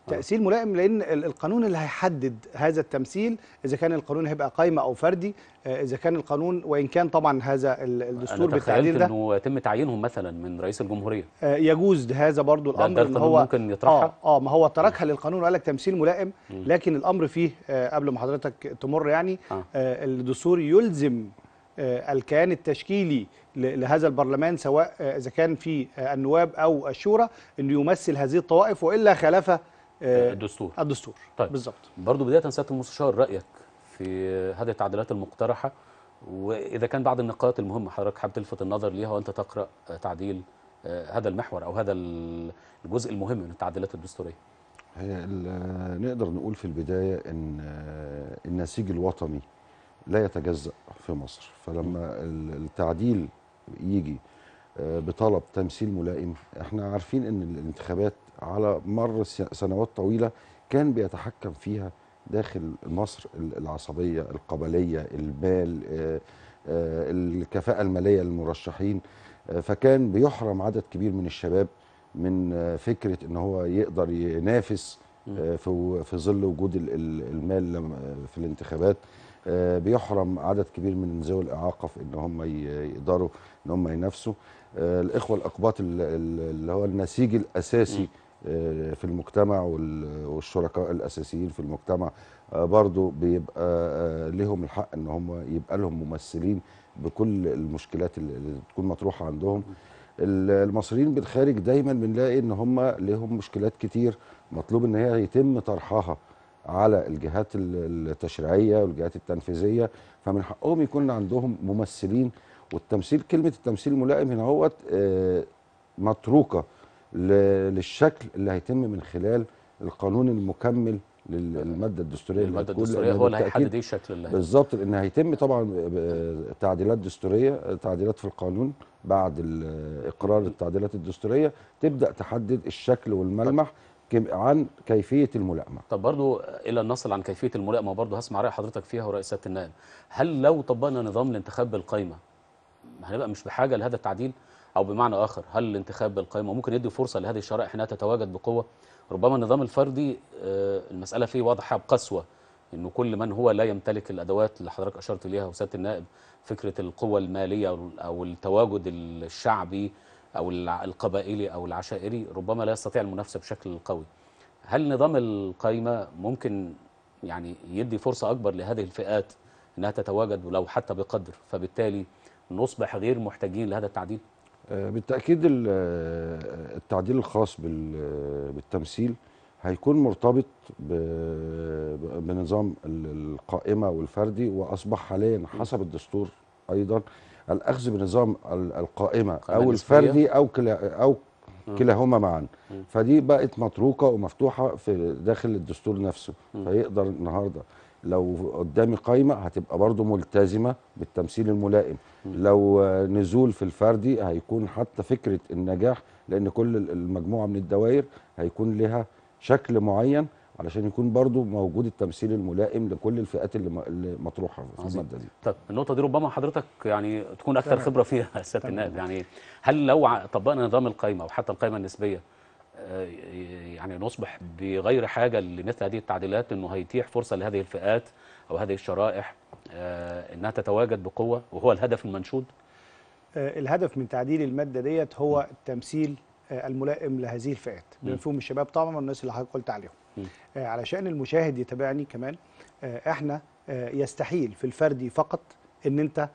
تمثيل ملائم لأن القانون اللي هيحدد هذا التمثيل، إذا كان القانون هيبقى قايمة أو فردي، إذا كان القانون، وإن كان طبعا هذا الدستور بالتعديل ده إنه يتم تعيينهم مثلا من رئيس الجمهورية، يجوز هذا برضو الأمر اللي هو ممكن يطرحها. ما هو تركها للقانون وقال لك تمثيل ملائم، لكن الأمر فيه قبل ما حضرتك تمر يعني الدستور يلزم الكيان التشكيلي لهذا البرلمان، سواء إذا كان في النواب أو الشورى، إنه يمثل هذه الطوائف وإلا خالف الدستور. طيب بالظبط. برضه بداية سيادة المستشار، رأيك في هذه التعديلات المقترحة، وإذا كان بعض النقاط المهمة حضرتك حابب تلفت النظر ليها وأنت تقرأ تعديل هذا المحور أو هذا الجزء المهم من التعديلات الدستورية؟ نقدر نقول في البداية إن النسيج الوطني لا يتجزأ في مصر، فلما التعديل يجي بطلب تمثيل ملائم، احنا عارفين ان الانتخابات على مر سنوات طويلة كان بيتحكم فيها داخل مصر العصبية، القبلية، المال، الكفاءة المالية للمرشحين، فكان بيحرم عدد كبير من الشباب من فكرة ان هو يقدر ينافس في ظل وجود المال في الانتخابات. بيحرم عدد كبير من ذوي الاعاقه في ان هم يقدروا ان هم ينافسوا. الاخوه الاقباط اللي هو النسيج الاساسي في المجتمع والشركاء الأساسيين في المجتمع برضو بيبقى لهم الحق ان هم يبقى لهم ممثلين بكل المشكلات اللي بتكون مطروحة عندهم. المصريين بالخارج دايما بنلاقي ان هم لهم مشكلات كتير مطلوب ان هي يتم طرحها على الجهات التشريعية والجهات التنفيذية، فمن حقهم يكون عندهم ممثلين. والتمثيل، كلمة التمثيل الملائم هنا هوت متروكة للشكل اللي هيتم من خلال القانون المكمل للمادة الدستورية. المادة الدستورية هو اللي هيحدد ايه الشكل اللي بالظبط، لأن هيتم طبعا تعديلات دستورية، تعديلات في القانون بعد إقرار التعديلات الدستورية تبدأ تحدد الشكل والملمح عن كيفية الملائمة. طب برضو إلى نصل عن كيفية الملائمة برضو هسمع رأي حضرتك فيها ورأي سيادة النائب. هل لو طبقنا نظام الانتخاب بالقايمة هنبقى مش بحاجة لهذا التعديل؟ أو بمعنى آخر، هل الانتخاب بالقايمة ممكن يدي فرصة لهذه الشرائح أنها تتواجد بقوة؟ ربما النظام الفردي المسألة فيه واضحة بقسوة، إنه كل من هو لا يمتلك الأدوات اللي حضرتك أشرت إليها وسيادة النائب، فكرة القوة المالية أو التواجد الشعبي أو القبائلي أو العشائري ربما لا يستطيع المنافسة بشكل قوي. هل نظام القايمة ممكن يعني يدي فرصة أكبر لهذه الفئات أنها تتواجد ولو حتى بقدر، فبالتالي نصبح غير محتاجين لهذا التعديل؟ بالتأكيد التعديل الخاص بالتمثيل هيكون مرتبط بنظام القائمة والفردي، وأصبح حاليا حسب الدستور أيضا الأخذ بنظام القائمة أو الفردي أو كلاهما معا. فدي بقت متروكة ومفتوحة في داخل الدستور نفسه، فيقدر النهاردة لو قدامي قايمة هتبقى برضو ملتزمة بالتمثيل الملائم. لو نزول في الفردي هيكون حتى فكرة النجاح، لأن كل المجموعة من الدوائر هيكون لها شكل معين علشان يكون برضو موجود التمثيل الملائم لكل الفئات اللي مطروحة في المادة دي. طب النقطة دي ربما حضرتك يعني تكون أكثر خبرة فيها يا سيادة النائب، يعني هل لو طبقنا نظام القايمة أو حتى القايمة النسبية يعني نصبح بغير حاجة لمثل هذه التعديلات، أنه هيتيح فرصة لهذه الفئات أو هذه الشرائح أنها تتواجد بقوة، وهو الهدف المنشود؟ الهدف من تعديل المادة ديت هو التمثيل الملائم لهذه الفئات بمفهوم الشباب طبعا والناس اللي حضرتك قلت عليهم. علشان المشاهد يتابعني كمان، احنا يستحيل في الفردي فقط ان انت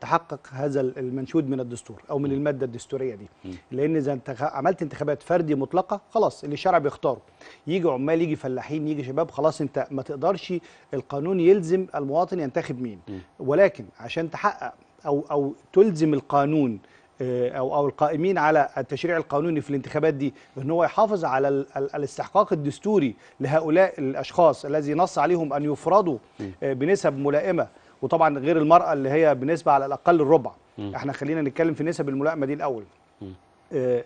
تحقق هذا المنشود من الدستور او من الماده الدستوريه دي، لان اذا انت عملت انتخابات فردي مطلقه خلاص اللي الشارع بيختاره، يجي عمال يجي فلاحين يجي شباب، خلاص انت ما تقدرش القانون يلزم المواطن ينتخب مين. ولكن عشان تحقق او تلزم القانون او القائمين على التشريع القانوني في الانتخابات دي ان هو يحافظ على الاستحقاق الدستوري لهؤلاء الاشخاص الذي نص عليهم ان يفرضوا بنسب ملائمه، وطبعا غير المراه اللي هي بنسبه على الاقل الربع. احنا خلينا نتكلم في نسب الملائمه دي الاول.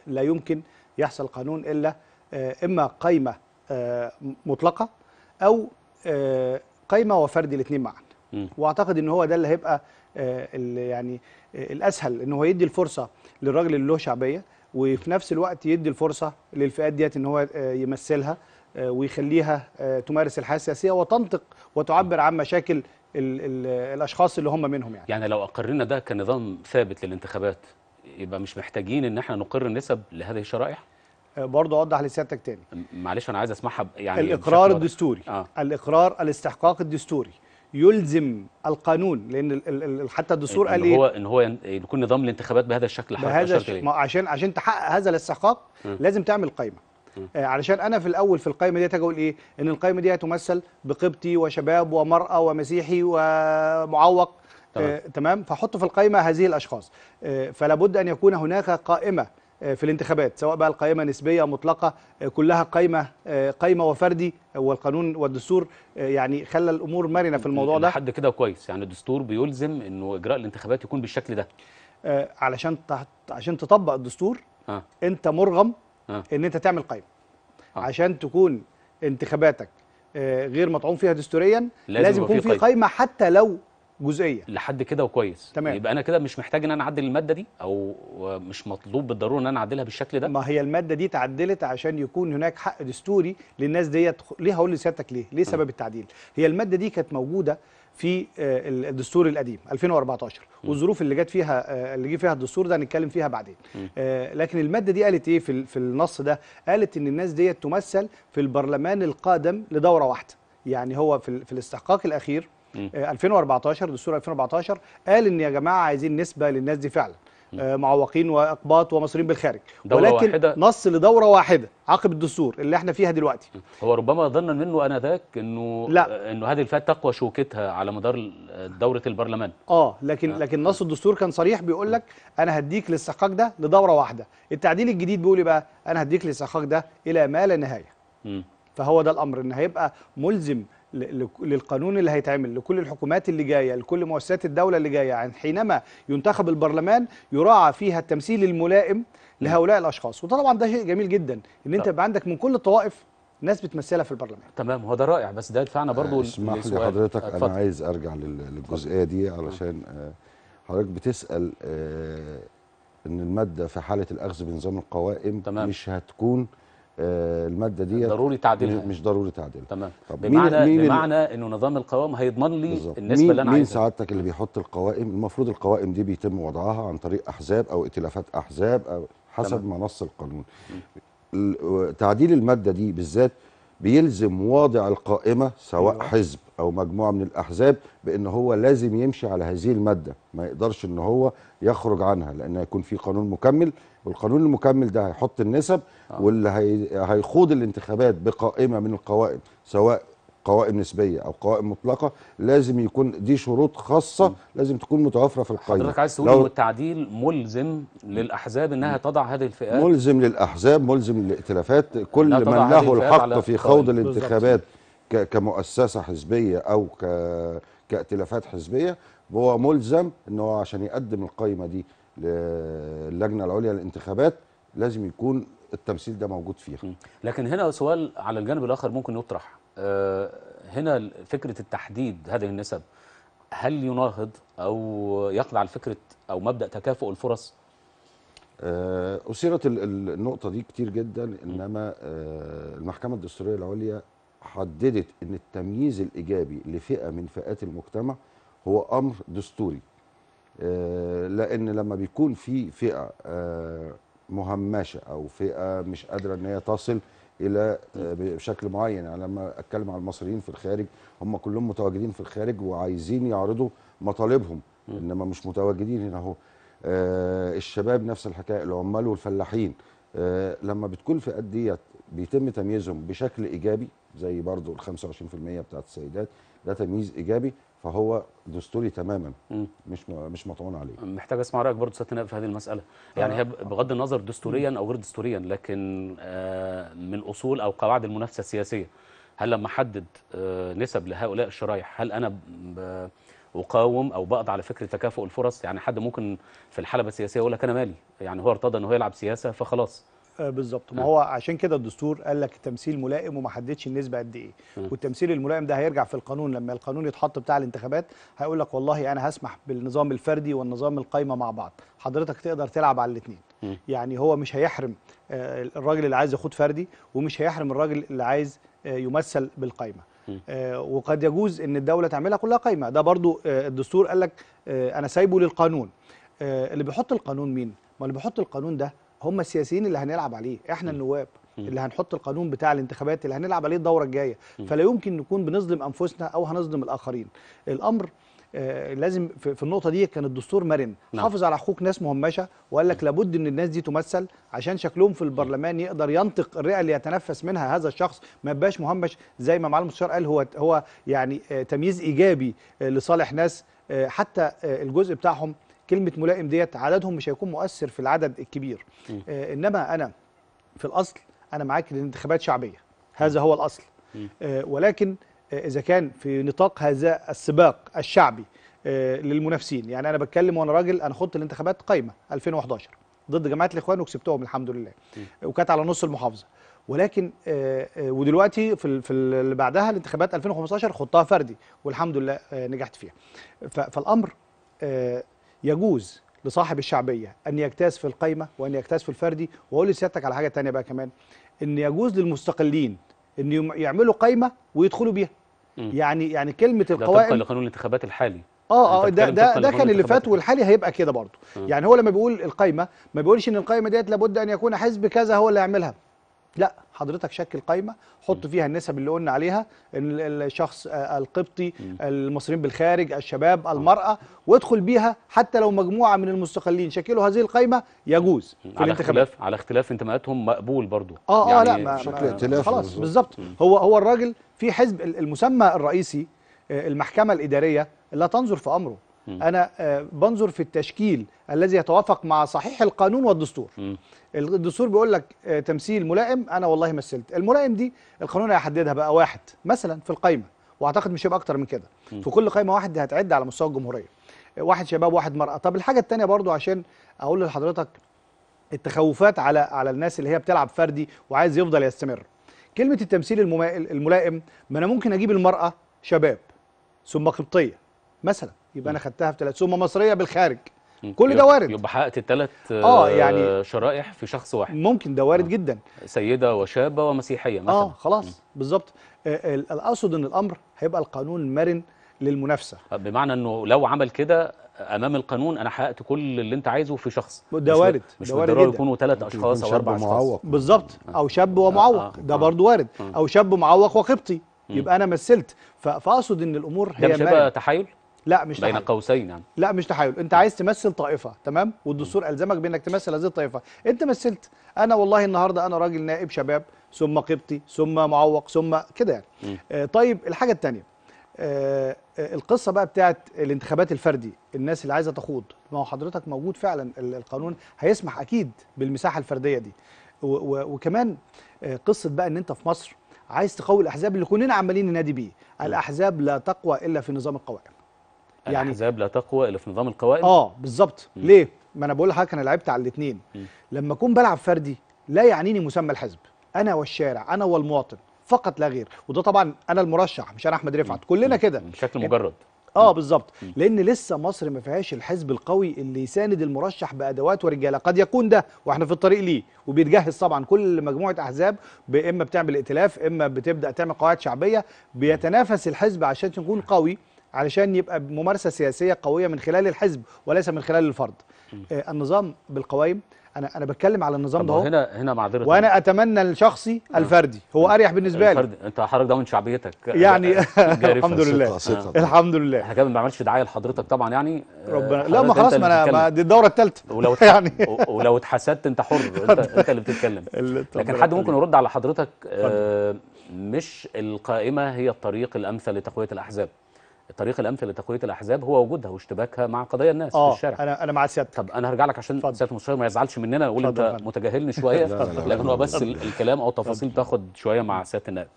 لا يمكن يحصل قانون الا اما قايمه مطلقه او قايمه وفردي الاثنين معا، واعتقد ان هو ده اللي هيبقى يعني الاسهل، ان هو يدي الفرصه للراجل اللي له شعبيه، وفي نفس الوقت يدي الفرصه للفئات ديت ان هو يمثلها ويخليها تمارس الحياه السياسيه وتنطق وتعبر عن مشاكل الاشخاص اللي هم منهم. يعني لو اقررنا ده كنظام ثابت للانتخابات يبقى مش محتاجين ان احنا نقر النسب لهذه الشرائح؟ برضه اوضح لسيادتك تاني، معلش انا عايز اسمعها. يعني الاقرار الدستوري الاقرار الاستحقاق الدستوري يلزم القانون، لان حتى الدستور قال ايه؟ ان هو يكون نظام الانتخابات بهذا الشكل اللي حضرتك اشرت اليه. عشان تحقق هذا الاستحقاق لازم تعمل قايمه. علشان انا في الاول في القايمه ديت اقول ايه؟ ان القايمه دي هتمثل بقبطي وشباب ومراه ومسيحي ومعوق، تمام؟ فحطوا في القايمه هذه الاشخاص. فلا بد ان يكون هناك قائمه في الانتخابات، سواء بقى القائمه نسبيه مطلقه كلها قائمه وفردي، والقانون والدستور يعني خلى الامور مرنه في الموضوع ده لحد كده كويس. يعني الدستور بيلزم انه اجراء الانتخابات يكون بالشكل ده. عشان تطبق الدستور انت مرغم ان انت تعمل قائمه. عشان تكون انتخاباتك غير مطعون فيها دستوريا لازم يكون في قائمه، حتى لو جزئيه لحد كده وكويس. تمام. يبقى انا كده مش محتاج ان انا اعدل الماده دي، او مش مطلوب بالضروره ان انا اعدلها بالشكل ده. ما هي الماده دي اتعدلت عشان يكون هناك حق دستوري للناس ديت. ليه؟ هقول لسيادتك ليه. ليه سبب التعديل؟ هي الماده دي كانت موجوده في الدستور القديم 2014 والظروف اللي جت فيها اللي جه فيها الدستور ده هنتكلم فيها بعدين. لكن الماده دي قالت ايه في النص ده؟ قالت ان الناس ديت تمثل في البرلمان القادم لدوره واحده. يعني هو في الاستحقاق الاخير 2014 دستور 2014 قال ان يا جماعه عايزين نسبه للناس دي فعلا معوقين واقباط ومصريين بالخارج، ولكن نص لدوره واحده عقب الدستور اللي احنا فيها دلوقتي. هو ربما ظن منه انذاك انه لا، انه هذه الفئات تقوى شوكتها على مدار دوره البرلمان. لكن نص الدستور كان صريح بيقول لك انا هديك الاستحقاق ده لدوره واحده. التعديل الجديد بيقول بقى انا هديك الاستحقاق ده الى ما لا نهايه. فهو ده الامر، ان هيبقى ملزم للقانون اللي هيتعمل لكل الحكومات اللي جايه، لكل مؤسسات الدوله اللي جايه، يعني حينما ينتخب البرلمان يراعى فيها التمثيل الملائم لهؤلاء الاشخاص. وطبعا ده شيء جميل جدا ان انت يبقى عندك من كل الطوائف ناس بتمثلها في البرلمان. تمام، هو ده رائع. بس ده يدفعنا برضه اسمح لي حضرتك انا عايز ارجع للجزئيه دي علشان حضرتك بتسال ان الماده في حاله الاخذ بنظام القوائم مش هتكون المادة دي ضروري تعديلها، مش ضروري تعديلها. تمام. بمعنى انه نظام القوائم هيضمن لي بالزبط النسبة اللي انا عايزها. مين سعادتك اللي بيحط القوائم؟ المفروض القوائم دي بيتم وضعها عن طريق احزاب او ائتلافات احزاب او حسب ما نص القانون. تعديل المادة دي بالذات بيلزم واضع القائمة سواء حزب او مجموعة من الاحزاب بان هو لازم يمشي على هذه المادة، ما يقدرش ان هو يخرج عنها، لان هيكون في قانون مكمل، والقانون المكمل ده هيحط النسب واللي هيخوض الانتخابات بقائمة من القوائم سواء قوائم نسبية أو قوائم مطلقة، لازم يكون دي شروط خاصة لازم تكون متوافرة في القائمة. حضرتك عايز تقول إنه التعديل ملزم للأحزاب إنها تضع هذه الفئات؟ ملزم للأحزاب، ملزم للائتلافات، كل من له الحق في خوض الانتخابات كمؤسسة حزبية أو كائتلافات حزبية، هو ملزم إنه عشان يقدم القائمة دي للجنة العليا للانتخابات لازم يكون التمثيل ده موجود فيها. لكن هنا سؤال على الجانب الآخر ممكن يطرح، هنا فكرة التحديد هذه النسب هل يناهض أو يخضع لفكرة أو مبدأ تكافؤ الفرص؟ أثيرت النقطة دي كتير جدا، إنما المحكمة الدستورية العليا حددت إن التمييز الإيجابي لفئة من فئات المجتمع هو أمر دستوري، لأن لما بيكون في فئة مهمشة أو فئة مش قادرة إن هي تصل إلى بشكل معين، يعني لما أتكلم على المصريين في الخارج هم كلهم متواجدين في الخارج وعايزين يعرضوا مطالبهم، إنما مش متواجدين هنا أهو. الشباب نفس الحكاية، العمال والفلاحين، لما بتكون الفئات ديت بيتم تمييزهم بشكل إيجابي زي برضو ال 25% بتاعت السيدات، ده تمييز إيجابي فهو دستوري تماما، مش مطعون عليه. محتاج اسمع رايك برضه استاذ نائب في هذه المساله، يعني هي بغض النظر دستوريا او غير دستوريا، لكن من اصول او قواعد المنافسه السياسيه، هل لما احدد نسب لهؤلاء الشرايح هل انا اقاوم او بقضي على فكره تكافؤ الفرص؟ يعني حد ممكن في الحلبه السياسيه يقول لك انا مالي، يعني هو ارتضى انه يلعب سياسه فخلاص. بالظبط، ما هو عشان كده الدستور قال لك التمثيل ملائم وما حددش النسبه قد ايه. والتمثيل الملائم ده هيرجع في القانون، لما القانون يتحط بتاع الانتخابات هيقول لك والله انا هسمح بالنظام الفردي والنظام القايمه مع بعض، حضرتك تقدر تلعب على الاثنين. يعني هو مش هيحرم الراجل اللي عايز يخوض فردي ومش هيحرم الراجل اللي عايز يمثل بالقايمه. وقد يجوز ان الدوله تعملها كلها قايمه، ده برضو الدستور قال لك انا سايبه للقانون. اللي بيحط القانون مين؟ ما اللي بيحط القانون ده هم السياسيين اللي هنلعب عليه، احنا النواب اللي هنحط القانون بتاع الانتخابات اللي هنلعب عليه الدوره الجايه، فلا يمكن نكون بنظلم انفسنا او هنظلم الاخرين. الامر لازم في النقطه دي كان الدستور مرن، حافظ على حقوق ناس مهمشه وقال لك لابد ان الناس دي تمثل عشان شكلهم في البرلمان يقدر ينطق الرئه اللي يتنفس منها هذا الشخص، ما يبقاش مهمش زي ما معالي المستشار قال. هو يعني تمييز ايجابي لصالح ناس حتى الجزء بتاعهم كلمة ملائم ديت عددهم مش هيكون مؤثر في العدد الكبير. إنما أنا في الأصل أنا معاك للانتخابات شعبية، هذا هو الأصل. ولكن إذا كان في نطاق هذا السباق الشعبي للمنافسين، يعني أنا بتكلم وأنا راجل أنا خدت الانتخابات قايمة 2011 ضد جماعة الإخوان وكسبتهم الحمد لله، وكانت على نص المحافظة، ولكن ودلوقتي في اللي بعدها الانتخابات 2015 خطها فردي والحمد لله نجحت فيها. فالامر يجوز لصاحب الشعبيه ان يجتاز في القايمه وان يجتاز في الفردي. واقول لسيادتك على حاجه ثانيه بقى كمان، ان يجوز للمستقلين ان يعملوا قايمه ويدخلوا بيها. يعني كلمه القوائم طبقا لقانون الانتخابات الحالي. ده كان اللي فات والحالي هيبقى كده برضه. يعني هو لما بيقول القايمه ما بيقولش ان القايمه ديت لابد ان يكون حزب كذا هو اللي هيعملها. لا، حضرتك شكل قايمه، حط فيها النسب اللي قلنا عليها، الشخص القبطي، المصريين بالخارج، الشباب، المراه، وادخل بيها حتى لو مجموعه من المستقلين شكلوا هذه القايمه يجوز في الانتخابات. على اختلاف انتماءاتهم مقبول برضو. يعني لا، شكل خلاص بالظبط. هو الراجل في حزب، المسمى الرئيسي المحكمه الاداريه لا تنظر في امره، أنا بنظر في التشكيل الذي يتوافق مع صحيح القانون والدستور. الدستور بيقول لك تمثيل ملائم، أنا والله مثلت الملائم دي، القانون هيحددها بقى واحد مثلا في القايمة، وأعتقد مش هيبقى أكتر من كده، في كل قايمة واحد هتعد على مستوى الجمهورية، واحد شباب واحد مرأة. طب الحاجة التانية برضو عشان أقول لحضرتك التخوفات على الناس اللي هي بتلعب فردي وعايز يفضل يستمر، كلمة التمثيل الملائم، ما أنا ممكن أجيب المرأة شباب ثم قبطية مثلا، يبقى انا خدتها في 3 ثم مصريه بالخارج، كل ده وارد، يبقى حققت الثلاث يعني شرائح في شخص واحد، ممكن ده وارد جدا، سيده وشابه ومسيحيه مثلا. خلاص بالظبط. اقصد ان الامر هيبقى القانون مرن للمنافسه، بمعنى انه لو عمل كده امام القانون انا حققت كل اللي انت عايزه في شخص، ده وارد، مش بالضروره يكونوا 3 اشخاص او 4 اشخاص بالظبط، او شاب ومعوق، ده برضه وارد، او شاب معوق وقبطي، يبقى انا مثلت. فاقصد ان الامور هي مرنه. ده مش هيبقى تحايل؟ لا مش تحايل، بين قوسين يعني. لا مش تحايل، انت عايز تمثل طائفه، تمام، والدستور الزمك بانك تمثل هذه الطائفه، انت مثلت. انا والله النهارده انا راجل نائب شباب ثم قبطي ثم معوق ثم كده يعني. طيب الحاجه الثانيه، القصه بقى بتاعت الانتخابات الفردي، الناس اللي عايزه تخوض، ما هو حضرتك موجود فعلا القانون هيسمح اكيد بالمساحه الفرديه دي، وكمان قصه بقى ان انت في مصر عايز تقوي الاحزاب اللي كلنا عمالين ننادي بيه، الاحزاب لا تقوى الا في نظام القوائم. يعني الاحزاب لا تقوى الا في نظام القوائم. بالظبط. ليه؟ ما انا بقول لحضرتك انا لعبت على الاثنين. لما اكون بلعب فردي لا يعنيني مسمى الحزب، انا والشارع، انا والمواطن فقط لا غير، وده طبعا انا المرشح مش انا احمد رفعت، كلنا كده بشكل مجرد. بالظبط، لان لسه مصر ما فيهاش الحزب القوي اللي يساند المرشح بادوات ورجاله، قد يكون ده واحنا في الطريق ليه، وبيتجهز طبعا كل مجموعه احزاب، اما بتعمل ائتلاف، اما بتبدا تعمل قواعد شعبيه، بيتنافس الحزب عشان يكون قوي، علشان يبقى ممارسة سياسية قوية من خلال الحزب وليس من خلال الفرد. النظام بالقوائم، أنا بتكلم على النظام ده اهو. هنا معذرة، وأنا أتمنى لشخصي الفردي هو أريح بالنسبة لي. أنت حضرتك ضامن شعبيتك يعني. الحمد لله الحمد لله. احنا كمان ما بنعملش دعاية لحضرتك طبعا يعني، ربنا لا، ما خلاص، ما أنا دي الدورة الثالثة يعني. ولو اتحسدت أنت حر، أنت اللي بتتكلم. لكن حد ممكن يرد على حضرتك، مش القائمة هي الطريق الأمثل لتقوية الأحزاب، الطريق الامثل لتقويه الاحزاب هو وجودها واشتباكها مع قضايا الناس في الشارع. انا مع سيادتك. طب انا هرجع لك عشان سياده المستشار ما يزعلش مننا ويقول انت متجاهلني شويه، لكن هو بس الكلام او التفاصيل تاخد شويه مع سياده النائب.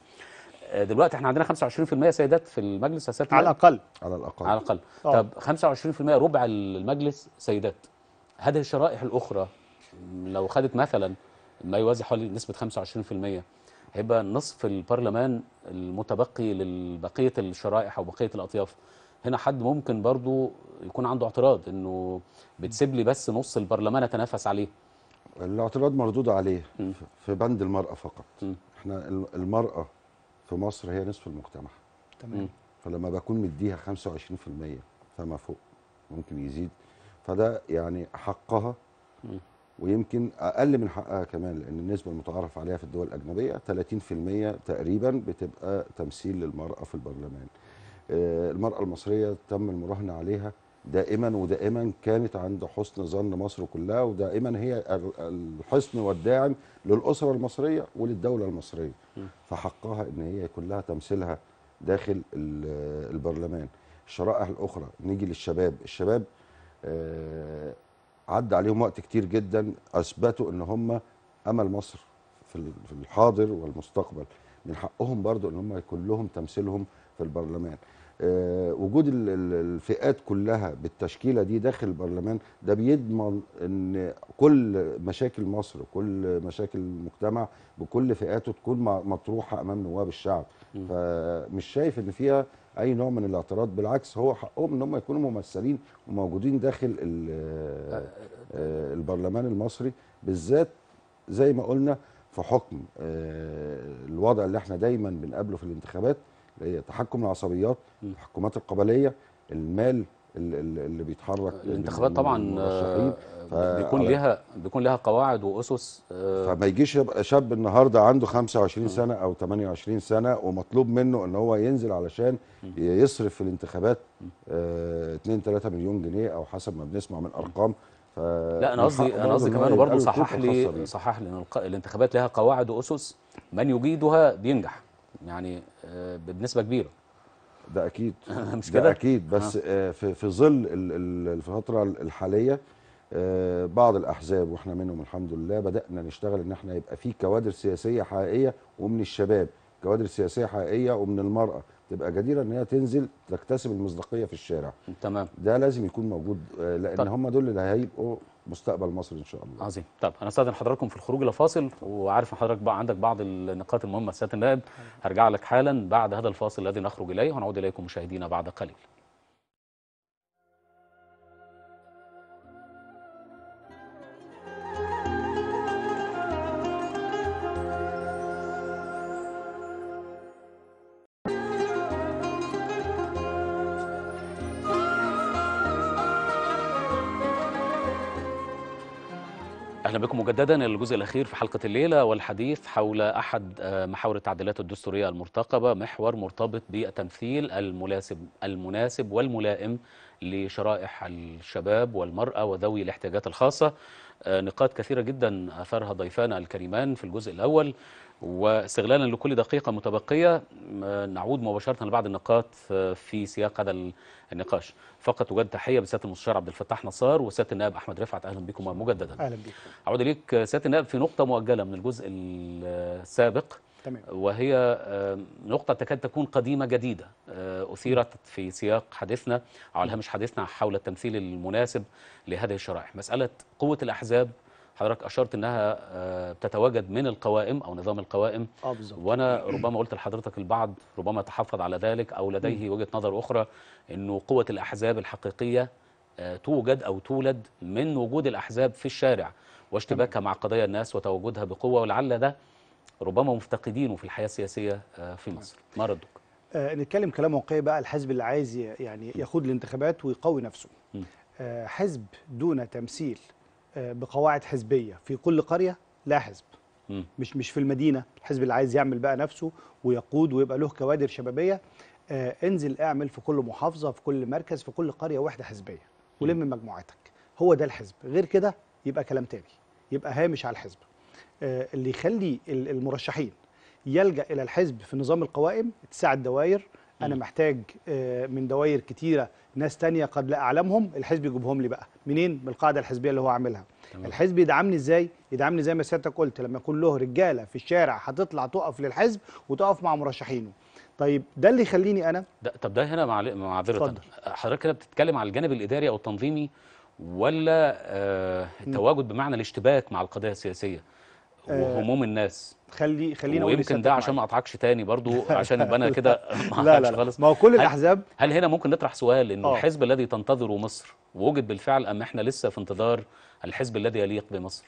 دلوقتي احنا عندنا 25% سيدات في المجلس يا سياده النائب، على الاقل. طب 25%، ربع المجلس سيدات، هذه الشرائح الاخرى لو خدت مثلا ما يوازي حوالي نسبه 25%، هيبقى نصف البرلمان المتبقي لبقيه الشرائح او بقيه الاطياف. هنا حد ممكن برضو يكون عنده اعتراض انه بتسيب لي بس نص البرلمان اتنافس عليه. الاعتراض مردود عليه في بند المراه فقط. احنا المراه في مصر هي نصف المجتمع، تمام، فلما بكون مديها 25% فما فوق ممكن يزيد، فده يعني حقها، ويمكن اقل من حقها كمان، لان النسبه المتعارف عليها في الدول الاجنبيه 30% تقريبا بتبقى تمثيل للمراه في البرلمان. المراه المصريه تم المراهنه عليها دائما، ودائما كانت عند حسن ظن مصر كلها، ودائما هي الحصن والداعم للاسره المصريه وللدوله المصريه، فحقها ان هي يكون لها تمثيلها داخل البرلمان. الشرائح الاخرى، نيجي للشباب. الشباب عدى عليهم وقت كتير جدا، اثبتوا ان هم امل مصر في الحاضر والمستقبل، من حقهم برضو ان هم يكون لهم تمثيلهم في البرلمان. وجود الفئات كلها بالتشكيلة دي داخل البرلمان ده بيضمن ان كل مشاكل مصر وكل مشاكل المجتمع بكل فئاته تكون مطروحة امام نواب الشعب. فمش شايف ان فيها اي نوع من الاعتراض، بالعكس هو حقهم ان هم يكونوا ممثلين وموجودين داخل البرلمان المصري، بالذات زي ما قلنا في حكم الوضع اللي احنا دايما بنقابله في الانتخابات، تحكم العصبيات، التحكمات القبليه، المال اللي بيتحرك. الانتخابات طبعا بيكون لها قواعد واسس، فما يجيش يبقى شاب النهارده عنده 25 سنه او 28 سنه ومطلوب منه ان هو ينزل علشان يصرف في الانتخابات 2-3 مليون جنيه او حسب ما بنسمع من ارقام. لا انا قصدي كمان برضه صحح لي الانتخابات لها قواعد واسس، من يجيدها بينجح يعني بنسبه كبيره. ده اكيد مش كده؟ ده اكيد، بس في ظل الفتره الحاليه بعض الاحزاب واحنا منهم الحمد لله بدانا نشتغل ان احنا يبقى في كوادر سياسيه حقيقيه، ومن الشباب كوادر سياسيه حقيقيه، ومن المراه تبقى جديره ان هي تنزل تكتسب المصداقيه في الشارع. تمام، ده لازم يكون موجود لان هم دول اللي هيبقوا مستقبل مصر ان شاء الله. عظيم. طب انا استاذن حضراتكم في الخروج لفاصل، وعارف ان حضرتك عندك بعض النقاط المهمه سياده النائب، هرجع لك حالا بعد هذا الفاصل الذي نخرج اليه، ونعود اليكم مشاهدينا بعد قليل. اهلا بكم مجددا الجزء الاخير في حلقه الليله، والحديث حول احد محاور التعديلات الدستوريه المرتقبه، محور مرتبط بالتمثيل المناسب والملائم لشرائح الشباب والمراه وذوي الاحتياجات الخاصه. نقاط كثيره جدا اثرها ضيفانا الكريمان في الجزء الاول، واستغلالا لكل دقيقه متبقيه نعود مباشره لبعض النقاط في سياق هذا النقاش. فقط توجد تحيه بسياده المستشار عبد الفتاح نصار وسياده النائب احمد رفعت، اهلا بكم مجددا. اهلا بك. اعود اليك سياده النائب في نقطه مؤجله من الجزء السابق. تمام. وهي نقطه تكاد تكون قديمه جديده اثيرت في سياق حديثنا او على هامش حديثنا حول التمثيل المناسب لهذه الشرائح، مساله قوه الاحزاب. حضرتك أشرت أنها بتتواجد من القوائم أو نظام القوائم، وأنا ربما قلت لحضرتك البعض ربما تحفظ على ذلك أو لديه وجهة نظر أخرى أنه قوة الأحزاب الحقيقية توجد أو تولد من وجود الأحزاب في الشارع واشتباكها مع قضايا الناس وتواجدها بقوة، ولعل ده ربما مفتقدينه في الحياة السياسية في مصر. ما ردك؟ نتكلم كلام واقعي بقى. الحزب اللي عايز يعني يخوض الانتخابات ويقوي نفسه حزب دون تمثيل بقواعد حزبيه في كل قريه، لا حزب. مش في المدينه. الحزب اللي عايز يعمل بقى نفسه ويقود ويبقى له كوادر شبابيه، انزل اعمل في كل محافظه، في كل مركز، في كل قريه وحده حزبيه ولم مجموعتك. هو ده الحزب. غير كده يبقى كلام تاني، يبقى هامش على الحزب. اللي يخلي المرشحين يلجأ الى الحزب في نظام القوائم اتساع الدوائر. انا محتاج من دوائر كتيره ناس تانية قد لا اعلمهم، الحزب يجيبهم لي بقى منين؟ من القاعده الحزبيه اللي هو عاملها. الحزب يدعمني ازاي؟ يدعمني زي ما سيادتك قلت، لما يكون له رجاله في الشارع هتطلع تقف للحزب وتقف مع مرشحينه. طيب ده اللي يخليني انا طب ده هنا معذره، حضرتك كده بتتكلم على الجانب الاداري او التنظيمي، ولا التواجد بمعنى الاشتباك مع القضايا السياسيه وهموم الناس؟ خلينا ويمكن ده عشان ما اقطعكش تاني برضو عشان يبقى انا كده ما خالص. ما هو كل الاحزاب. هل هنا ممكن نطرح سؤال انه الحزب الذي تنتظره مصر وجد بالفعل، ام احنا لسه في انتظار الحزب الذي يليق بمصر؟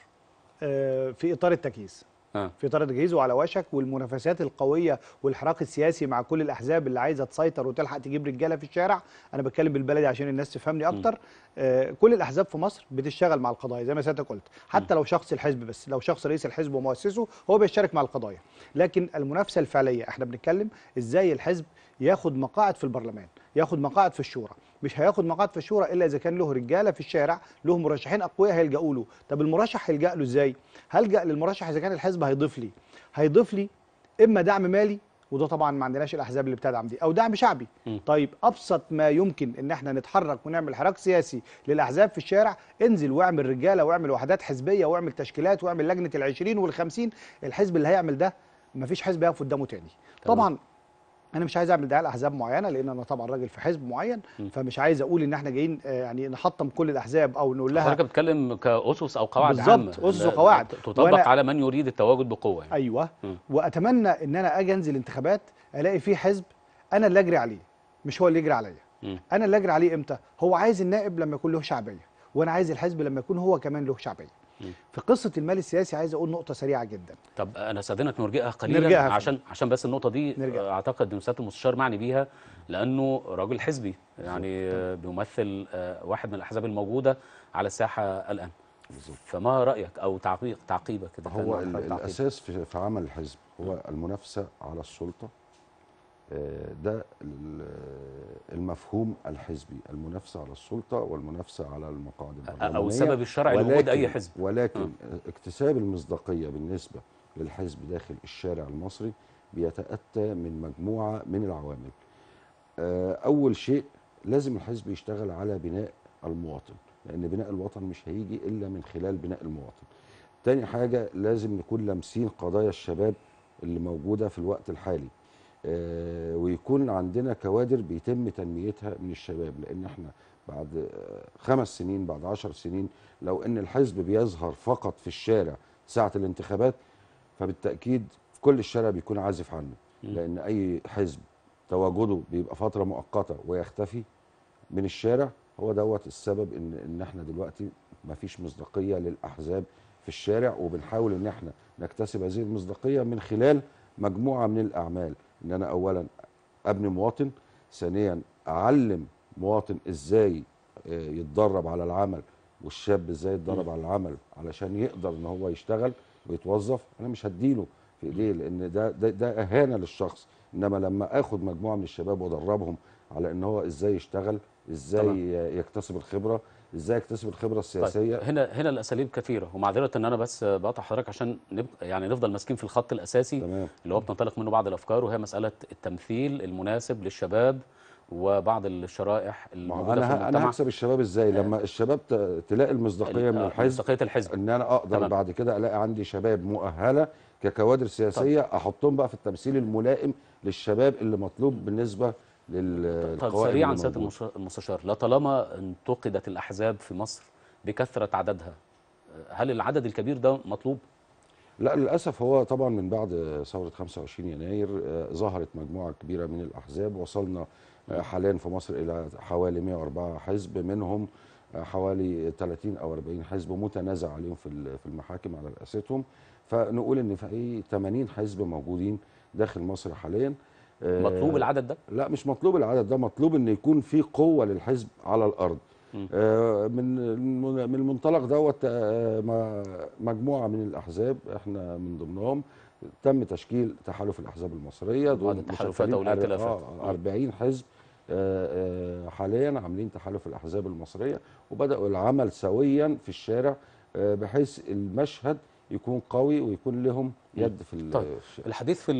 في اطار التجهيز. في اطار التجهيز وعلى وشك، والمنافسات القويه والحراك السياسي مع كل الاحزاب اللي عايزه تسيطر وتلحق تجيب رجاله في الشارع. انا بتكلم بالبلدي عشان الناس تفهمني اكتر. كل الاحزاب في مصر بتشتغل مع القضايا زي ما سيادتك قلت، حتى لو شخص الحزب، بس لو شخص رئيس الحزب ومؤسسه هو بيشترك مع القضايا. لكن المنافسه الفعليه احنا بنتكلم ازاي الحزب ياخد مقاعد في البرلمان، ياخد مقاعد في الشورى. مش هياخد مقعد في الشورى الا اذا كان له رجاله في الشارع، له مرشحين اقوياء هيلجأوا له. طب المرشح هيلجأ له ازاي؟ هلجأ للمرشح اذا كان الحزب هيضيف لي اما دعم مالي، وده طبعا ما عندناش الاحزاب اللي بتدعم دي، او دعم شعبي. طيب ابسط ما يمكن ان احنا نتحرك ونعمل حراك سياسي للاحزاب في الشارع، انزل واعمل رجاله واعمل وحدات حزبيه واعمل تشكيلات واعمل لجنه ال20 وال50. الحزب اللي هيعمل ده مفيش حزب هيقف قدامه تاني. طبعا انا مش عايز اعمل دعايه لاحزاب معينه، لان انا طبعا راجل في حزب معين، فمش عايز اقول ان احنا جايين يعني نحطم كل الاحزاب او نقول لها. حضرتك بتتكلم كاسس او قواعد عامه، بالظبط، اسس وقواعد تطبق على من يريد التواجد بقوه يعني. ايوه. واتمنى ان انا اجي انزل انتخابات الاقي فيه حزب انا اللي اجري عليه، مش هو اللي يجري عليا. انا اللي اجري عليه امتى؟ هو عايز النائب لما يكون له شعبيه، وانا عايز الحزب لما يكون هو كمان له شعبيه. في قصه المال السياسي عايز اقول نقطه سريعه جدا. طب انا استاذنك نرجئها قليلا، نرجعها عشان بس النقطه دي نرجع. اعتقد ان سياده المستشار معني بيها لانه راجل حزبي يعني بيمثل واحد من الاحزاب الموجوده على الساحه الان. بالظبط. فما رايك او تعقيبك؟ هو الاساس في عمل الحزب هو المنافسه على السلطه، ده المفهوم الحزبي، المنافسه على السلطه والمنافسه على المقاعد البرلمانيه او السبب الشرعي لوجود اي حزب. ولكن اكتساب المصداقيه بالنسبه للحزب داخل الشارع المصري بيتاتى من مجموعه من العوامل. اول شيء لازم الحزب يشتغل على بناء المواطن، لان بناء الوطن مش هيجي الا من خلال بناء المواطن. تاني حاجه لازم نكون لامسين قضايا الشباب اللي موجوده في الوقت الحالي، ويكون عندنا كوادر بيتم تنميتها من الشباب، لان احنا بعد 5 سنين بعد 10 سنين لو ان الحزب بيظهر فقط في الشارع ساعة الانتخابات فبالتأكيد كل الشارع بيكون عازف عنه، لان اي حزب تواجده بيبقى فترة مؤقتة ويختفي من الشارع هو دوت السبب ان احنا دلوقتي مفيش مصداقية للأحزاب في الشارع. وبنحاول ان احنا نكتسب هذه المصداقية من خلال مجموعة من الأعمال، ان انا اولا ابني مواطن، ثانيا اعلم مواطن ازاي يتدرب على العمل، والشاب ازاي يتدرب على العمل علشان يقدر ان هو يشتغل ويتوظف. انا مش هديله في ايديه لان ده اهانه للشخص، انما لما اخد مجموعه من الشباب وادربهم على ان هو ازاي يشتغل، ازاي يكتسب الخبره، ازاي يكتسب الخبره السياسيه. طيب هنا الاساليب كثيره، ومعذره ان انا بس بقطع حضرتك عشان يعني نفضل ماسكين في الخط الاساسي. تمام. اللي هو بتنطلق منه بعض الافكار، وهي مساله التمثيل المناسب للشباب وبعض الشرائح الموجوده في المجتمع. انا هكسب الشباب ازاي؟ لما الشباب تلاقي المصداقيه من الحزب، مصداقيه الحزب، ان انا اقدر بعد كده الاقي عندي شباب مؤهله ككوادر سياسيه. طيب. احطهم بقى في التمثيل الملائم للشباب اللي مطلوب بالنسبه للقوائم. سريعا سياده المستشار، لطالما انتقدت الاحزاب في مصر بكثره عددها، هل العدد الكبير ده مطلوب؟ لا للاسف. هو طبعا من بعد ثوره 25 يناير ظهرت مجموعه كبيره من الاحزاب، وصلنا حاليا في مصر الى حوالي 104 حزب، منهم حوالي 30 او 40 حزب متنازع عليهم في المحاكم على رئاستهم، فنقول ان في 80 حزب موجودين داخل مصر حاليا. مطلوب العدد ده؟ لا مش مطلوب العدد ده، مطلوب ان يكون في قوه للحزب على الارض. من المنطلق دوت مجموعه من الاحزاب احنا من ضمنهم تم تشكيل تحالف الاحزاب المصريه، دول تحالفات او 40 حزب حاليا عاملين تحالف الاحزاب المصريه، وبداوا العمل سويا في الشارع بحيث المشهد يكون قوي ويكون لهم يد في طيب. الحديث في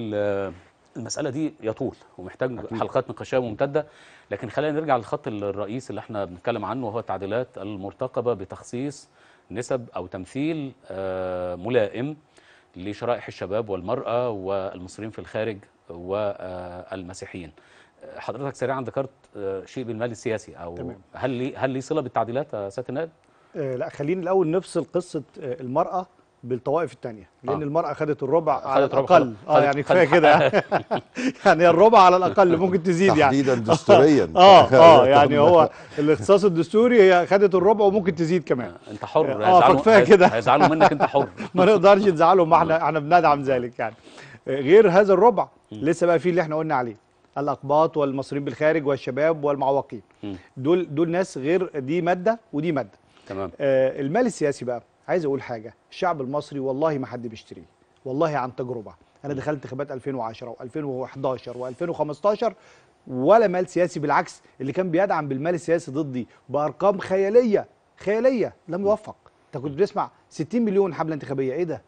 المسألة دي يطول ومحتاج حلقات نقاشية ممتدة، لكن خلينا نرجع للخط الرئيسي اللي احنا بنتكلم عنه، وهو التعديلات المرتقبة بتخصيص نسب أو تمثيل ملائم لشرائح الشباب والمرأة والمصريين في الخارج والمسيحيين. حضرتك سريعا ذكرت شيء بالمال السياسي، أو تمام. هل ليه صلة بالتعديلات يا سيادة النائب؟ لا خلينا الأول نفصل قصة المرأة بالطوائف الثانيه، لان المراه خدت الربع على الاقل. يعني كفايه كده يعني الربع على الاقل، ممكن تزيد يعني تحديدا دستوريا. يعني هو الاختصاص الدستوري هي خدت الربع وممكن تزيد كمان. انت حر، كفايه كده، هيزعلوا منك، انت حر. ما نقدرش نزعلهم، ما احنا بندعم ذلك يعني. غير هذا الربع لسه بقى في اللي احنا قلنا عليه، الاقباط والمصريين بالخارج والشباب والمعوقين، دول ناس غير، دي ماده ودي ماده. تمام. المال السياسي بقى عايز اقول حاجه، الشعب المصري والله ما حد بيشتريه، والله عن تجربه. انا دخلت انتخابات 2010 و2011 و2015 ولا مال سياسي، بالعكس اللي كان بيدعم بالمال السياسي ضدي بارقام خياليه خياليه لم يوفق. انت كنت بتسمع 60 مليون حمله انتخابيه، ايه ده؟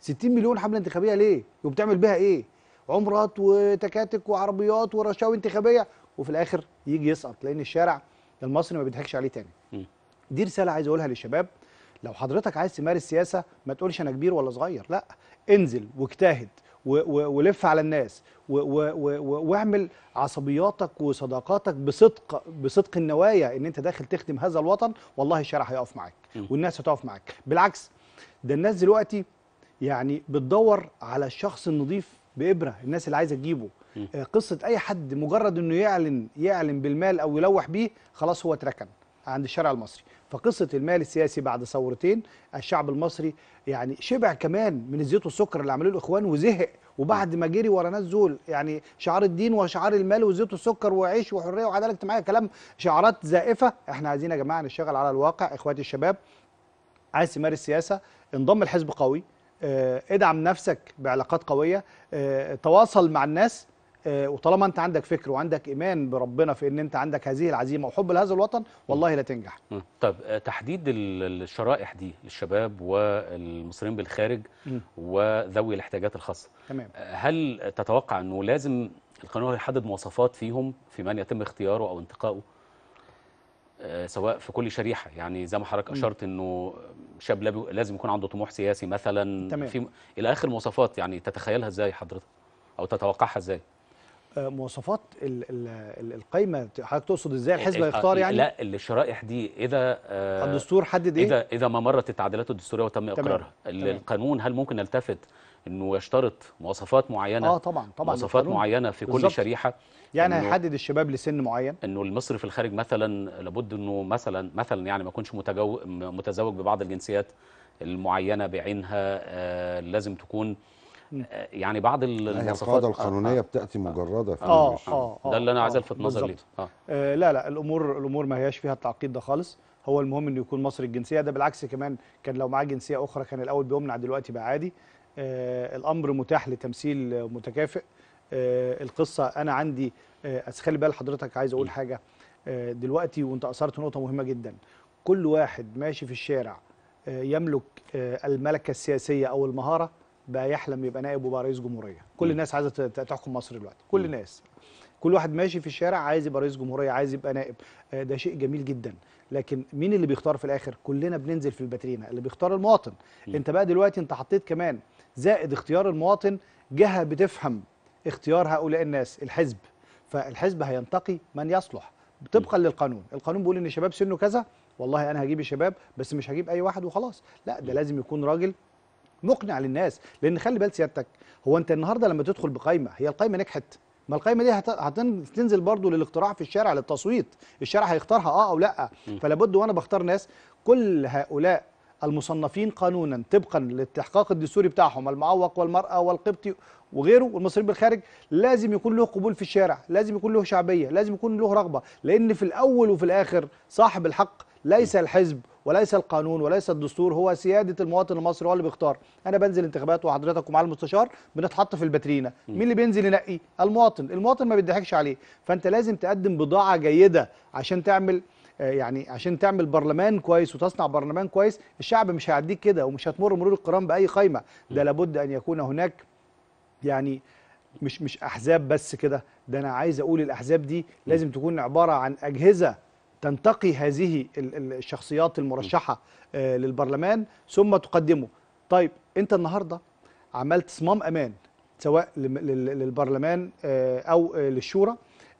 60 مليون حمله انتخابيه ليه؟ وبتعمل بيها ايه؟ عمرات وتكاتك وعربيات ورشاوي انتخابيه، وفي الاخر يجي يسقط لان الشارع المصري ما بيضحكش عليه تاني. دي رساله عايز اقولها للشباب، لو حضرتك عايز تمارس سياسه ما تقولش انا كبير ولا صغير، لا انزل واجتهد ولف على الناس واعمل عصبياتك وصداقاتك بصدق النوايا ان انت داخل تخدم هذا الوطن. والله الشارع هيقف معاك والناس هتقف معاك. بالعكس ده الناس دلوقتي يعني بتدور على الشخص النظيف بإبرة، الناس اللي عايزه تجيبه. قصه اي حد مجرد انه يعلن بالمال او يلوح بيه خلاص هو اتركن عند الشارع المصري. فقصه المال السياسي بعد ثورتين الشعب المصري يعني شبع كمان من الزيت والسكر اللي عملوه الاخوان وزهق، وبعد ما جري ورا ناس زول يعني شعار الدين وشعار المال وزيت والسكر وعيش وحريه وعداله اجتماعيه، كلام شعارات زائفه. احنا عايزين يا جماعه نشتغل على الواقع. اخواتي الشباب، عايز تمارس سياسه، انضم لحزب قوي، ادعم نفسك بعلاقات قويه، تواصل مع الناس، وطالما انت عندك فكر وعندك ايمان بربنا في ان انت عندك هذه العزيمه وحب لهذا الوطن والله لا تنجح. طب تحديد الشرائح دي للشباب والمصريين بالخارج وذوي الاحتياجات الخاصه، تمام، هل تتوقع انه لازم القانون يحدد مواصفات فيهم في من يتم اختياره او انتقائه سواء في كل شريحه؟ يعني زي ما حضرتك اشرت انه شاب لازم يكون عنده طموح سياسي مثلا، تمام، في الى اخر مواصفات. يعني تتخيلها ازاي حضرتك او تتوقعها ازاي؟ مواصفات القايمه حضرتك تقصد ازاي الحزب هيختار يعني؟ لا، الشرائح دي اذا الدستور حدد ايه؟ اذا ما مرت التعديلات الدستوريه وتم اقرارها، القانون هل ممكن نلتفت انه يشترط مواصفات معينه؟ طبعا مواصفات معينه في كل بالزبط. شريحه يعني هيحدد الشباب لسن معين، انه المصري في الخارج مثلا لابد انه مثلا يعني ما يكونش متزوج ببعض الجنسيات المعينه بعينها، لازم تكون يعني بعض المواصفات القانونيه بتاتي مجرده في ده اللي انا عايز الفت نظري لا الامور ما هياش فيها التعقيد ده خالص. هو المهم انه يكون مصري الجنسيه، ده بالعكس كمان كان لو معاه جنسيه اخرى كان الاول بيمنع، دلوقتي بقى عادي. الامر متاح لتمثيل متكافئ. القصه انا عندي خلي بال حضرتك، عايز اقول حاجه دلوقتي وانت اثرت نقطه مهمه جدا. كل واحد ماشي في الشارع يملك الملكه السياسيه او المهاره بقى يحلم يبقى نائب وبقى رئيس جمهوريه. كل الناس عايزه تحكم مصر دلوقتي، كل الناس، كل واحد ماشي في الشارع عايز يبقى رئيس جمهوريه، عايز يبقى نائب. ده شيء جميل جدا، لكن مين اللي بيختار في الاخر؟ كلنا بننزل في الباترينا، اللي بيختار المواطن. انت بقى دلوقتي انت حطيت كمان زائد اختيار المواطن جهه بتفهم اختيار هؤلاء الناس، الحزب. فالحزب هينتقي من يصلح طبقا للقانون. القانون بيقول ان شباب سنه كذا، والله انا هجيب الشباب بس مش هجيب اي واحد وخلاص، لا، ده لازم يكون راجل مقنع للناس. لان خلي بال سيادتك، هو انت النهارده لما تدخل بقايمه، هي القايمه نجحت، ما القايمه دي هتنزل برضو للاقتراع في الشارع للتصويت، الشارع هيختارها او لا. فلابد وانا بختار ناس، كل هؤلاء المصنفين قانونا طبقا للتحقاق الدستوري بتاعهم، المعوق والمرأة والقبطي وغيره والمصريين بالخارج، لازم يكون له قبول في الشارع، لازم يكون له شعبية، لازم يكون له رغبة. لأن في الأول وفي الآخر صاحب الحق ليس الحزب وليس القانون وليس الدستور، هو سيادة المواطن المصري هو اللي بيختار. أنا بنزل انتخابات وحضرتك ومع المستشار بنتحط في الباترينا، مين اللي بينزل ينقي؟ المواطن. المواطن ما بيضحكش عليه، فأنت لازم تقدم بضاعة جيدة عشان تعمل برلمان كويس وتصنع برلمان كويس. الشعب مش هيعديك كده ومش هتمر مرور الكرام باي قايمه. ده لابد ان يكون هناك يعني مش احزاب بس كده، ده انا عايز اقول الاحزاب دي لازم تكون عباره عن اجهزه تنتقي هذه الشخصيات المرشحه للبرلمان ثم تقدمه. طيب انت النهارده عملت صمام امان سواء للبرلمان او للشورى،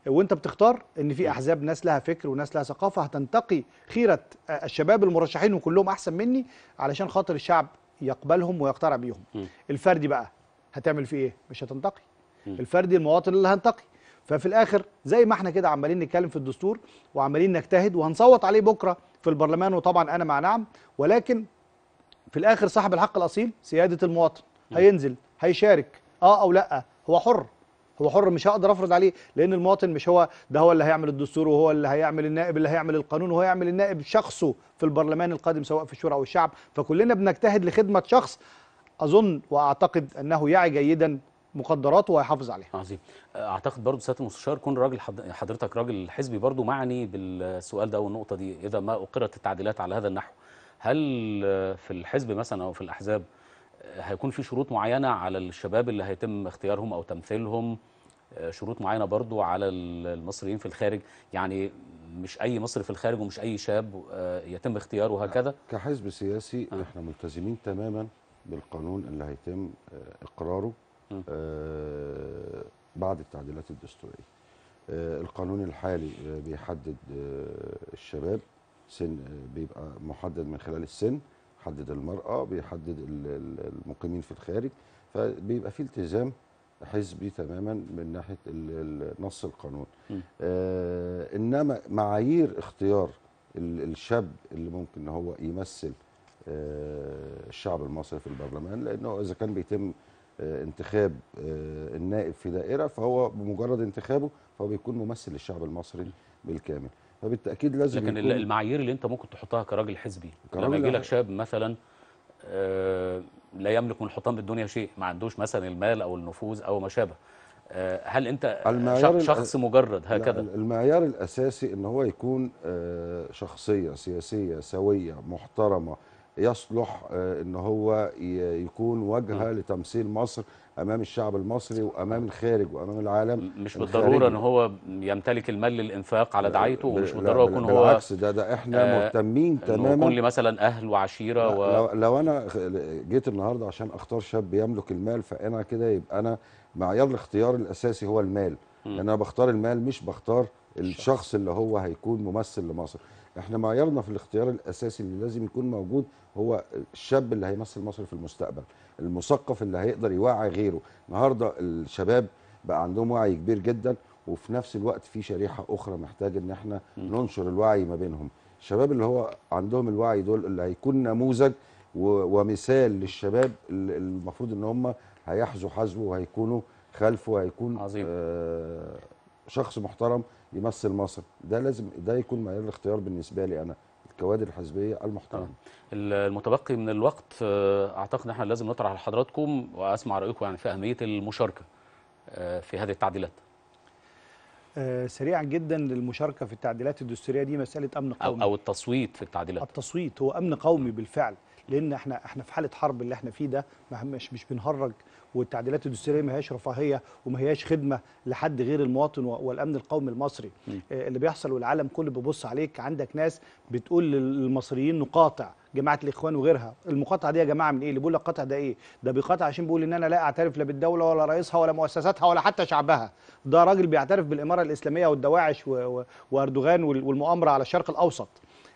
وانت بتختار ان في احزاب ناس لها فكر وناس لها ثقافه هتنتقي خيره الشباب المرشحين وكلهم احسن مني علشان خاطر الشعب يقبلهم ويقتنع بيهم. الفردي بقى هتعمل فيه ايه؟ مش هتنتقي. الفردي المواطن اللي هنتقي. ففي الاخر زي ما احنا كده عمالين نتكلم في الدستور وعمالين نجتهد وهنصوت عليه بكره في البرلمان، وطبعا انا مع نعم، ولكن في الاخر صاحب الحق الاصيل سياده المواطن هينزل هيشارك او لا. هو حر، مش هقدر افرض عليه، لان المواطن مش هو ده هو اللي هيعمل الدستور وهو اللي هيعمل النائب اللي هيعمل القانون، وهو يعمل النائب شخصه في البرلمان القادم سواء في الشورى او الشعب. فكلنا بنجتهد لخدمه شخص اظن واعتقد انه يعي جيدا مقدراته وهيحافظ عليها. عظيم. اعتقد برضه سياده المستشار كون راجل حضرتك راجل حزبي برضه معني بالسؤال ده والنقطه دي. اذا ما اقرت التعديلات على هذا النحو، هل في الحزب مثلا او في الاحزاب هيكون في شروط معينه على الشباب اللي هيتم اختيارهم او تمثيلهم؟ شروط معينه برضو على المصريين في الخارج؟ يعني مش اي مصري في الخارج ومش اي شاب يتم اختياره هكذا. كحزب سياسي احنا ملتزمين تماما بالقانون اللي هيتم اقراره بعد التعديلات الدستورية. القانون الحالي بيحدد الشباب سن، بيبقى محدد من خلال السن، بيحدد المرأة، بيحدد المقيمين في الخارج، فبيبقى في التزام حزبي تماما من ناحية نص القانون. إنما معايير اختيار الشاب اللي ممكن هو يمثل الشعب المصري في البرلمان، لأنه إذا كان بيتم انتخاب النائب في دائرة، فهو بمجرد انتخابه فهو بيكون ممثل للشعب المصري بالكامل، فبالتأكيد لازم. لكن المعايير اللي أنت ممكن تحطها كراجل حزبي، لما يجي لك شاب مثلا لا يملك من حطام الدنيا شيء، ما عندوش مثلا المال أو النفوذ أو ما شابه، هل أنت شخص مجرد هكذا؟ المعيار الأساسي إن هو يكون شخصية سياسية سوية محترمة، يصلح إن هو يكون وجهة لتمثيل مصر أمام الشعب المصري وأمام الخارج وأمام العالم. مش بالضرورة إن هو يمتلك المال للإنفاق على دعايته، ومش بالضرورة يكون هو. بالعكس، ده إحنا مهتمين تماما يكون لي مثلا أهل وعشيرة. لو أنا جيت النهاردة عشان أختار شاب يملك المال، فأنا كده يبقى أنا معيار الاختيار الأساسي هو المال، لأن أنا بختار المال مش بختار الشخص اللي هو هيكون ممثل لمصر. احنا معيارنا في الاختيار الاساسي اللي لازم يكون موجود هو الشاب اللي هيمثل مصر في المستقبل، المثقف اللي هيقدر يوعي غيره. النهارده الشباب بقى عندهم وعي كبير جدا، وفي نفس الوقت في شريحه اخرى محتاج ان احنا ننشر الوعي ما بينهم. الشباب اللي هو عندهم الوعي دول اللي هيكون نموذج ومثال للشباب اللي المفروض ان هم هيحذوا حذوه وهيكونوا خلفه، وهيكون عظيم. شخص محترم يمثل مصر. ده لازم ده يكون معيار الاختيار بالنسبه لي انا، الكوادر الحزبيه المحترمه. المتبقي من الوقت اعتقد ان احنا لازم نطرح على حضراتكم واسمع رايكم يعني في اهميه المشاركه في هذه التعديلات. سريعا جدا، المشاركه في التعديلات الدستوريه دي مساله امن قومي، او التصويت في التعديلات. التصويت هو امن قومي بالفعل، لان احنا في حاله حرب. اللي احنا فيه ده مش بنهرج، والتعديلات الدستوريه ما هياش رفاهيه وما هياش خدمه لحد غير المواطن والامن القومي المصري. اللي بيحصل والعالم كله بيبص عليك، عندك ناس بتقول للمصريين نقاطع جماعه الاخوان وغيرها. المقاطعه دي يا جماعه من ايه؟ اللي بيقول لك قاطع ده ايه؟ ده بيقاطع عشان بيقول ان انا لا اعترف لا بالدوله ولا رئيسها ولا مؤسساتها ولا حتى شعبها. ده راجل بيعترف بالاماره الاسلاميه والدواعش واردوغان والمؤامره على الشرق الاوسط.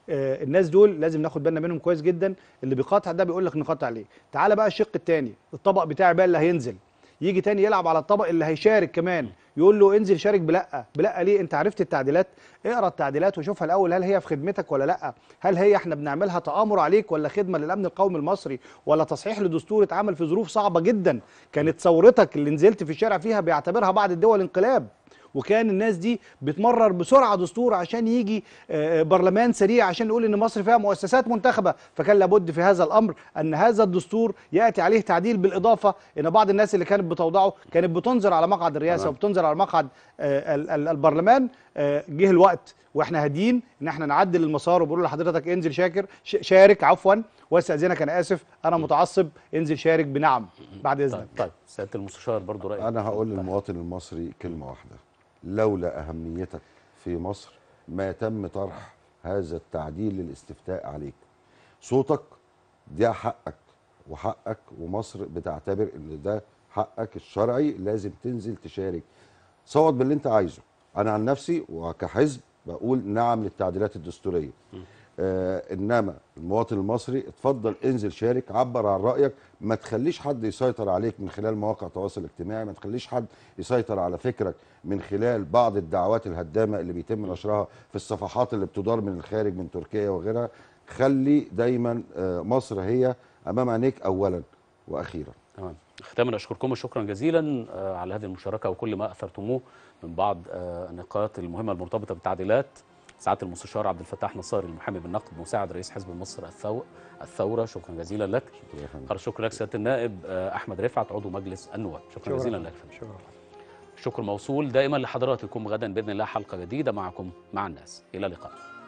الناس دول لازم ناخد بالنا منهم كويس جدا. اللي بيقاطع ده بيقول لك نقاطع ليه. تعال بقى الشق الثاني، الطبق بتاعي بقى اللي هينزل، يجي تاني يلعب على الطبق اللي هيشارك كمان، يقول له انزل شارك بلأ بلأ. ليه؟ انت عرفت التعديلات، اقرا التعديلات وشوفها الاول، هل هي في خدمتك ولا لا؟ هل هي احنا بنعملها تآمر عليك، ولا خدمه للامن القومي المصري، ولا تصحيح لدستور اتعمل في ظروف صعبه جدا كانت ثورتك اللي نزلت في الشارع فيها بيعتبرها بعض الدول انقلاب، وكان الناس دي بتمرر بسرعه دستور عشان يجي برلمان سريع عشان نقول ان مصر فيها مؤسسات منتخبه. فكان لابد في هذا الامر ان هذا الدستور ياتي عليه تعديل، بالاضافه ان بعض الناس اللي كانت بتوضعه كانت بتنظر على مقعد الرئاسه وبتنظر على مقعد البرلمان. جه الوقت واحنا هادين ان احنا نعدل المسار، وبقول لحضرتك انزل شارك عفوا، واستاذنك انا اسف انا متعصب، انزل شارك بنعم بعد اذنك. طيب سياده المستشار برضو رايك. انا هقول للمواطن المصري كلمه واحده: لولا أهميتك في مصر ما تم طرح هذا التعديل للاستفتاء عليك. صوتك ده حقك، ومصر بتعتبر إن ده حقك الشرعي، لازم تنزل تشارك، صوت باللي أنت عايزه. أنا عن نفسي وكحزب بقول نعم للتعديلات الدستورية، إنما المواطن المصري اتفضل انزل شارك، عبر عن رأيك، ما تخليش حد يسيطر عليك من خلال مواقع التواصل الاجتماعي، ما تخليش حد يسيطر على فكرك من خلال بعض الدعوات الهدامة اللي بيتم نشرها في الصفحات اللي بتدار من الخارج من تركيا وغيرها. خلي دايما مصر هي أمام عينيك أولا وأخيرا. تمام. ختاما أشكركم شكرا جزيلا على هذه المشاركة وكل ما أثرتموه من بعض النقاط المهمة المرتبطة بالتعديلات. سعادة المستشار عبد الفتاح نصار، المحامي بالنقد، مساعد رئيس حزب مصر الثورة، شكرا جزيلا لك. شكرا لك سيادة النائب احمد رفعت، عضو مجلس النواب، شكرا جزيلا لك. شكر موصول دائما لحضراتكم. غدا باذن الله حلقة جديدة معكم مع الناس، الى اللقاء.